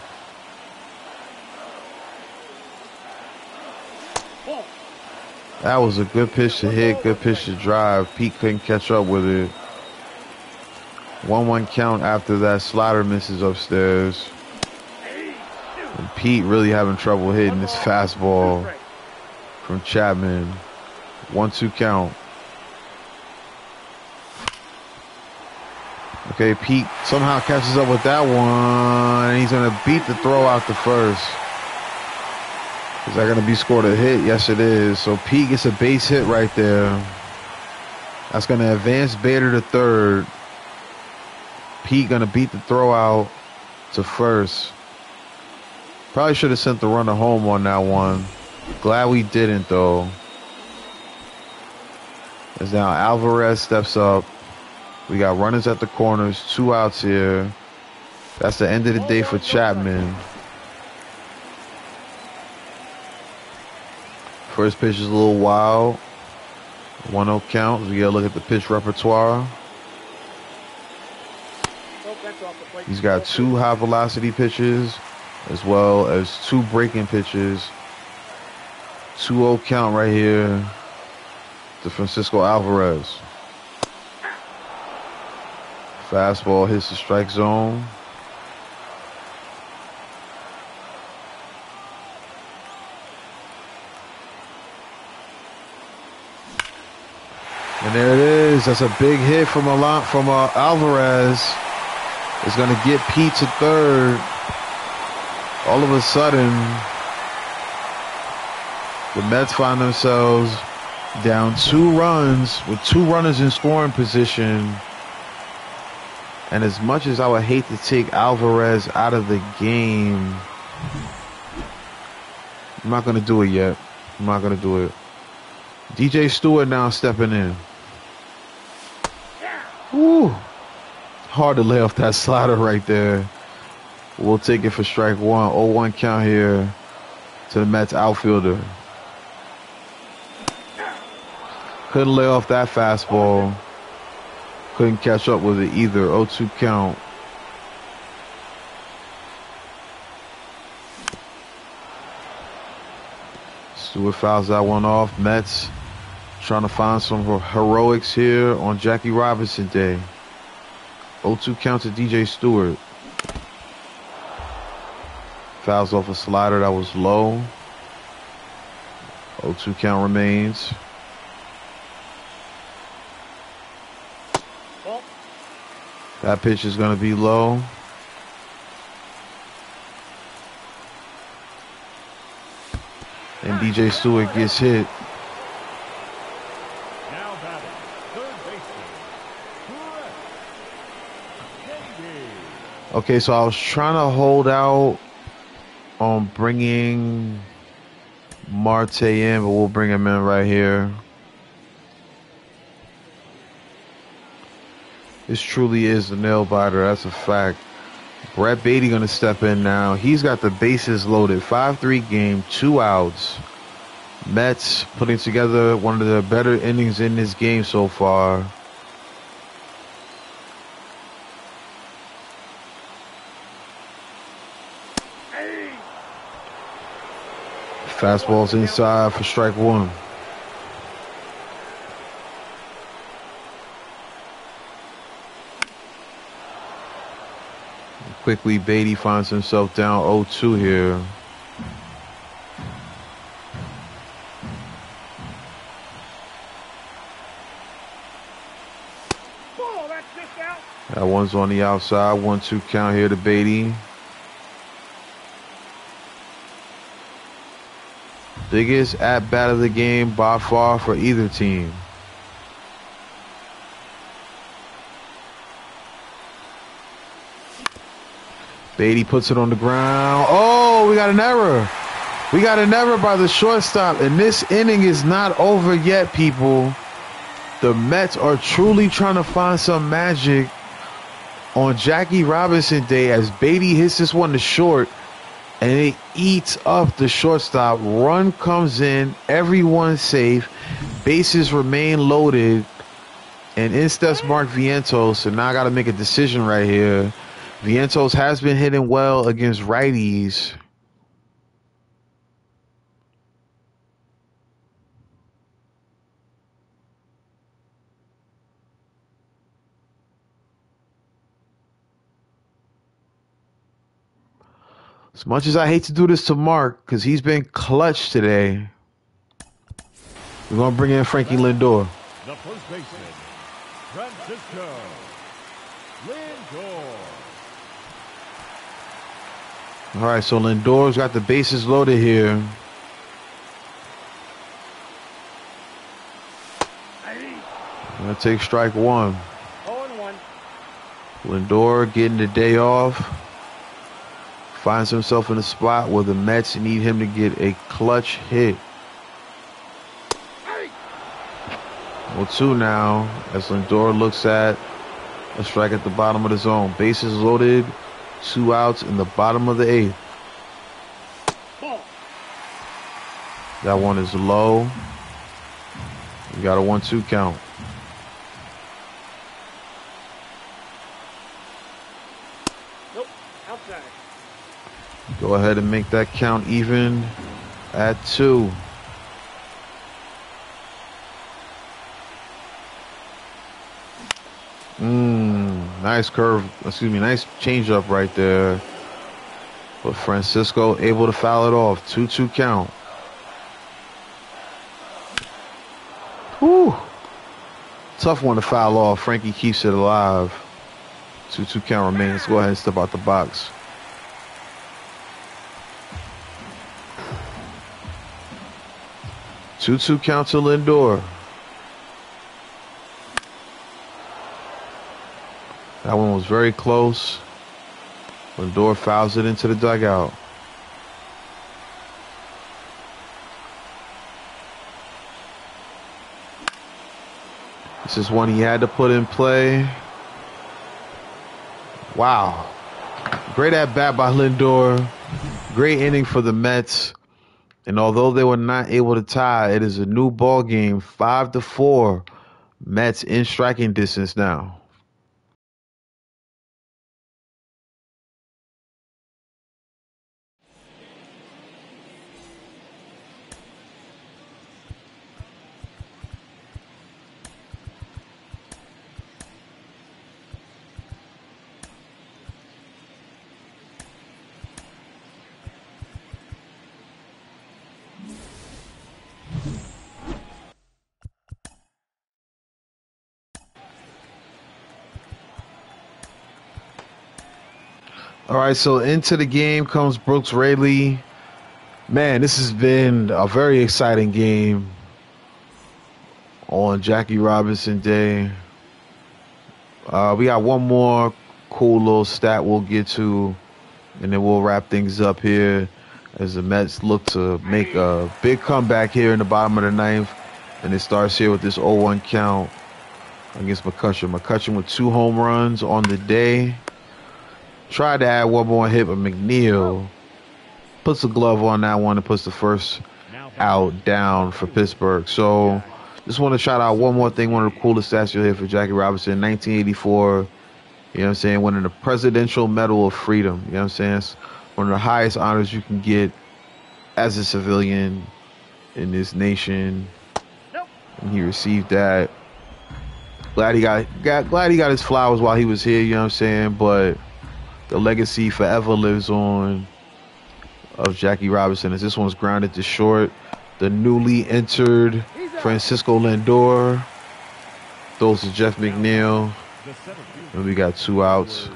That was a good pitch to hit, good pitch to drive. Pete couldn't catch up with it. 1-1 count after that slider misses upstairs. And Pete really having trouble hitting this fastball from Chapman. 1-2 count. Okay, Pete somehow catches up with that one. He's going to beat the throw out to first. Is that going to be scored a hit? Yes, it is. So Pete gets a base hit right there. That's going to advance Bader to third. Pete going to beat the throw out to first. Probably should have sent the runner home on that one. Glad we didn't, though. As now Alvarez steps up. We got runners at the corners, two outs here. That's the end of the day for Chapman. First pitch is a little wild. 1-0 count. We got to look at the pitch repertoire. He's got two high velocity pitches as well as two breaking pitches. 2-0 count right here to Francisco Alvarez. Fastball hits the strike zone. And there it is. That's a big hit from Alvarez. It's going to get Pete to third. All of a sudden, the Mets find themselves down two runs with two runners in scoring position. And as much as I would hate to take Alvarez out of the game, I'm not going to do it yet. I'm not going to do it. DJ Stewart now stepping in. Woo. Hard to lay off that slider right there. We'll take it for strike one. 0-1 count here to the Mets outfielder. Couldn't lay off that fastball. Couldn't catch up with it either. 0-2 count. Stewart fouls that one off. Mets trying to find some heroics here on Jackie Robinson Day. 0-2 count to DJ Stewart. Fouls off a slider that was low. 0-2 count remains. That pitch is going to be low. And DJ Stewart gets hit. Now batting, third baseman. Okay, so I was trying to hold out on bringing Marte in, but we'll bring him in right here. This truly is a nail-biter. That's a fact. Brett Beatty going to step in now. He's got the bases loaded. 5-3 game, two outs. Mets putting together one of the better innings in this game so far. Fastball's inside for strike one. Quickly, Beatty finds himself down 0-2 here. ball. That's just out. That one's on the outside. 1-2 count here to Beatty. Biggest at-bat of the game by far for either team. Beatty puts it on the ground. Oh, we got an error. We got an error by the shortstop, and this inning is not over yet, people. The Mets are truly trying to find some magic on Jackie Robinson Day as Beatty hits this one to short. And it eats up the shortstop. Run comes in. Everyone's safe. Bases remain loaded. And in steps Mark Vientos. So now I got to make a decision right here. Vientos has been hitting well against righties. As much as I hate to do this to Mark, because he's been clutch today, we're going to bring in Frankie Lindor. The first baseman, Francisco Lindor. All right, so Lindor's got the bases loaded here. Going to take strike one. 0-1. Lindor getting the day off. Finds himself in a spot where the Mets need him to get a clutch hit. 0-2 now as Lindor looks at a strike at the bottom of the zone. Bases loaded, 2 outs in the bottom of the 8th. That one is low. We got a 1-2 count. Go ahead and make that count even at 2. Nice curve. Excuse me, nice changeup right there. But Francisco able to foul it off. 2-2 count. Whew. Tough one to foul off. Frankie keeps it alive. 2-2 count remains. Let's go ahead and step out the box. Two-two count to Lindor. That one was very close. Lindor fouls it into the dugout. This is one he had to put in play. Wow. Great at-bat by Lindor. Great inning for the Mets. And although they were not able to tie, it is a new ball game, 5-4. Mets in striking distance now. All right, so into the game comes Brooks Raley. Man, this has been a very exciting game on Jackie Robinson Day. We got one more cool little stat we'll get to, and then we'll wrap things up here as the Mets look to make a big comeback here in the bottom of the 9th, and it starts here with this 0-1 count against McCutchen. McCutchen with 2 home runs on the day. Tried to add one more hit, but McNeil puts the glove on that one and puts the first out down for Pittsburgh. So just want to shout out one more thing, one of the coolest stats you'll hear for Jackie Robinson, 1984, you know what I'm saying, winning the Presidential Medal of Freedom, you know what I'm saying? It's one of the highest honors you can get as a civilian in this nation. And he received that. Glad he got his flowers while he was here, you know what I'm saying? But the legacy forever lives on of Jackie Robinson as this one's grounded to short. The newly entered Francisco Lindor throws to Jeff McNeil. And we got two outs.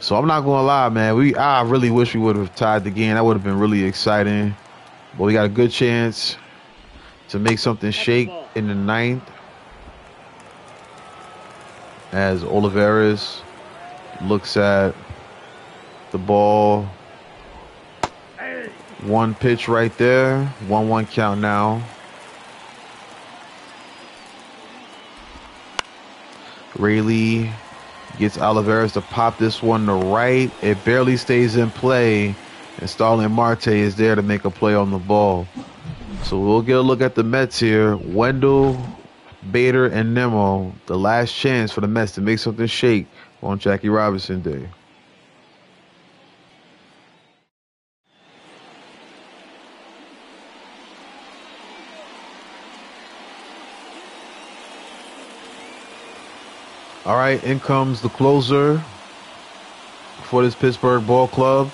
So I'm not gonna lie, man. I really wish we would have tied the game. That would have been really exciting. But we got a good chance to make something shake in the ninth, as Olivares looks at the ball. One pitch right there. 1-1 count now. Raley gets Olivares to pop this one to right. It barely stays in play, and Starlin Marte is there to make a play on the ball. So we'll get a look at the Mets here. Wendell, Bader, and Nimmo. The last chance for the Mets to make something shake on Jackie Robinson Day. All right, in comes the closer for this Pittsburgh ball club.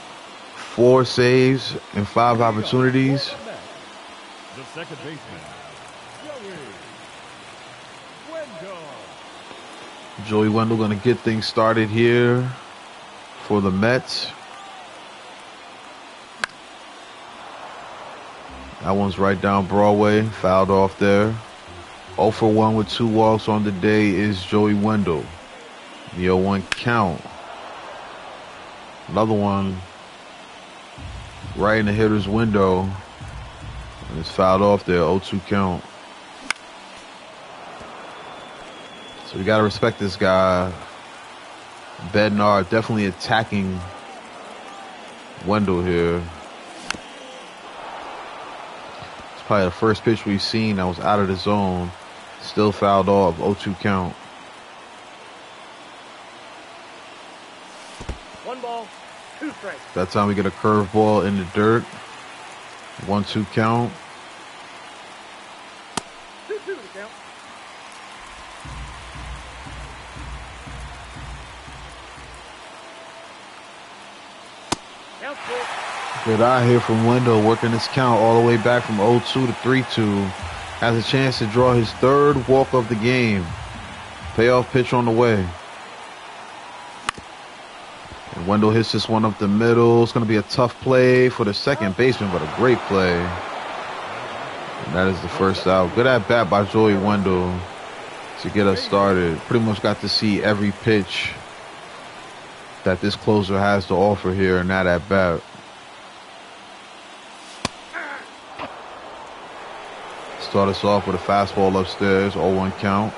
4 saves and 5 opportunities. The second baseman, Joey Wendell. Joey Wendell going to get things started here for the Mets. That one's right down Broadway, fouled off there. 0 for 1 with 2 walks on the day is Joey Wendell. The 0-1 count. Another one right in the hitter's window. And it's fouled off there. 0-2 count. So you got to respect this guy. Bednar definitely attacking Wendell here. It's probably the first pitch we've seen that was out of the zone. Still fouled off. 0-2 count. One ball, two strikes. That time we get a curveball in the dirt. 1-2 count. 2-2 count. Good eye here from Wendell, working his count all the way back from 0-2 to 3-2. Has a chance to draw his 3rd walk of the game. Payoff pitch on the way. And Wendell hits this one up the middle. It's going to be a tough play for the second baseman, but a great play. And that is the first out. Good at bat by Joey Wendell to get us started. Pretty much got to see every pitch that this closer has to offer here in that at bat. Start us off with a fastball upstairs, 0-1 count.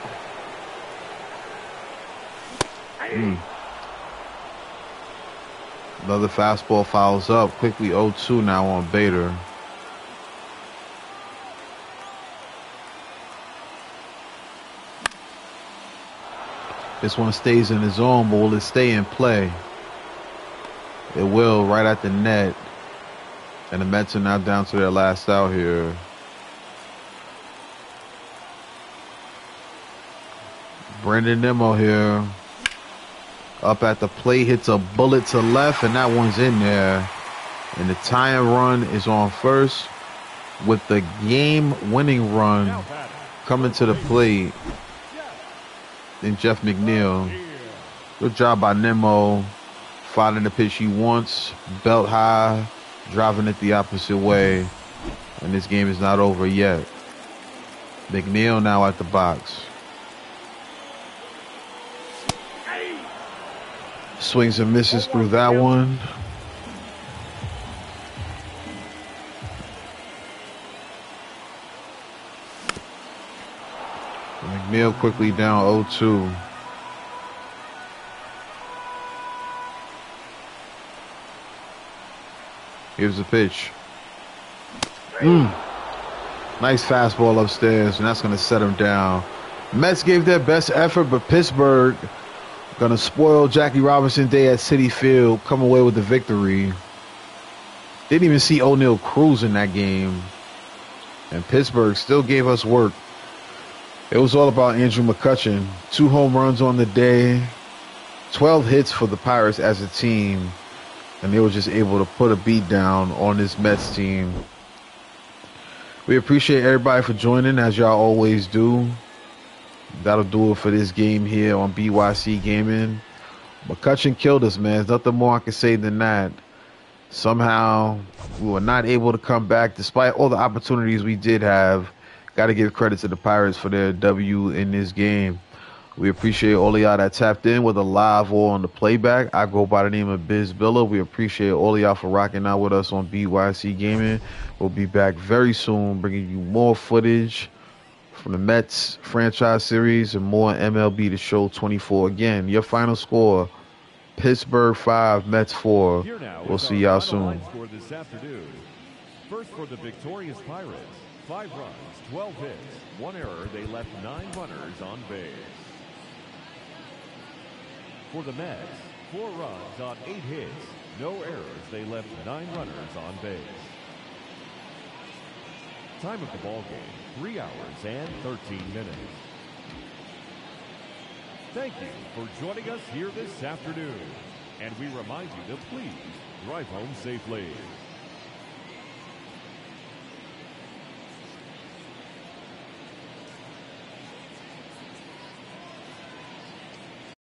Another fastball fouls up. Quickly 0-2 now on Bader. This one stays in the zone, but will it stay in play? It will, right at the net. And the Mets are now down to their last out here. Brandon Nimmo here. Up at the plate, hits a bullet to left, and that one's in there. And the tying run is on first, with the game-winning run coming to the plate. Then Jeff McNeil. Good job by Nimmo. Finding the pitch he wants. Belt high. Driving it the opposite way. And this game is not over yet. McNeil now at the box. Swings and misses through that one. McNeil quickly down 0-2. Here's the pitch. Nice fastball upstairs, and that's going to set him down. Mets gave their best effort, but Pittsburgh going to spoil Jackie Robinson Day at Citi Field. Come away with the victory. Didn't even see O'Neal Cruz in that game. And Pittsburgh still gave us work. It was all about Andrew McCutchen. 2 home runs on the day. 12 hits for the Pirates as a team. And they were just able to put a beat down on this Mets team. We appreciate everybody for joining, as y'all always do. that'll do it for this game here on BYC Gaming. McCutchen killed us, man. There's nothing more I can say than that. Somehow, we were not able to come back despite all the opportunities we did have. Got to give credit to the Pirates for their W in this game. We appreciate all of y'all that tapped in, whether live or on the playback. I go by the name of Biz Villa. We appreciate all of y'all for rocking out with us on BYC Gaming. We'll be back very soon, bringing you more footage from the Mets franchise series and more MLB The Show 24. Again, your final score, Pittsburgh 5, Mets 4. We'll see y'all soon. This afternoon. First for the victorious Pirates, 5 runs, 12 hits, 1 error. They left 9 runners on base. For the Mets, 4 runs on 8 hits, no errors. They left 9 runners on base. Time of the ball game, 3 hours and 13 minutes. Thank you for joining us here this afternoon. And we remind you to please drive home safely.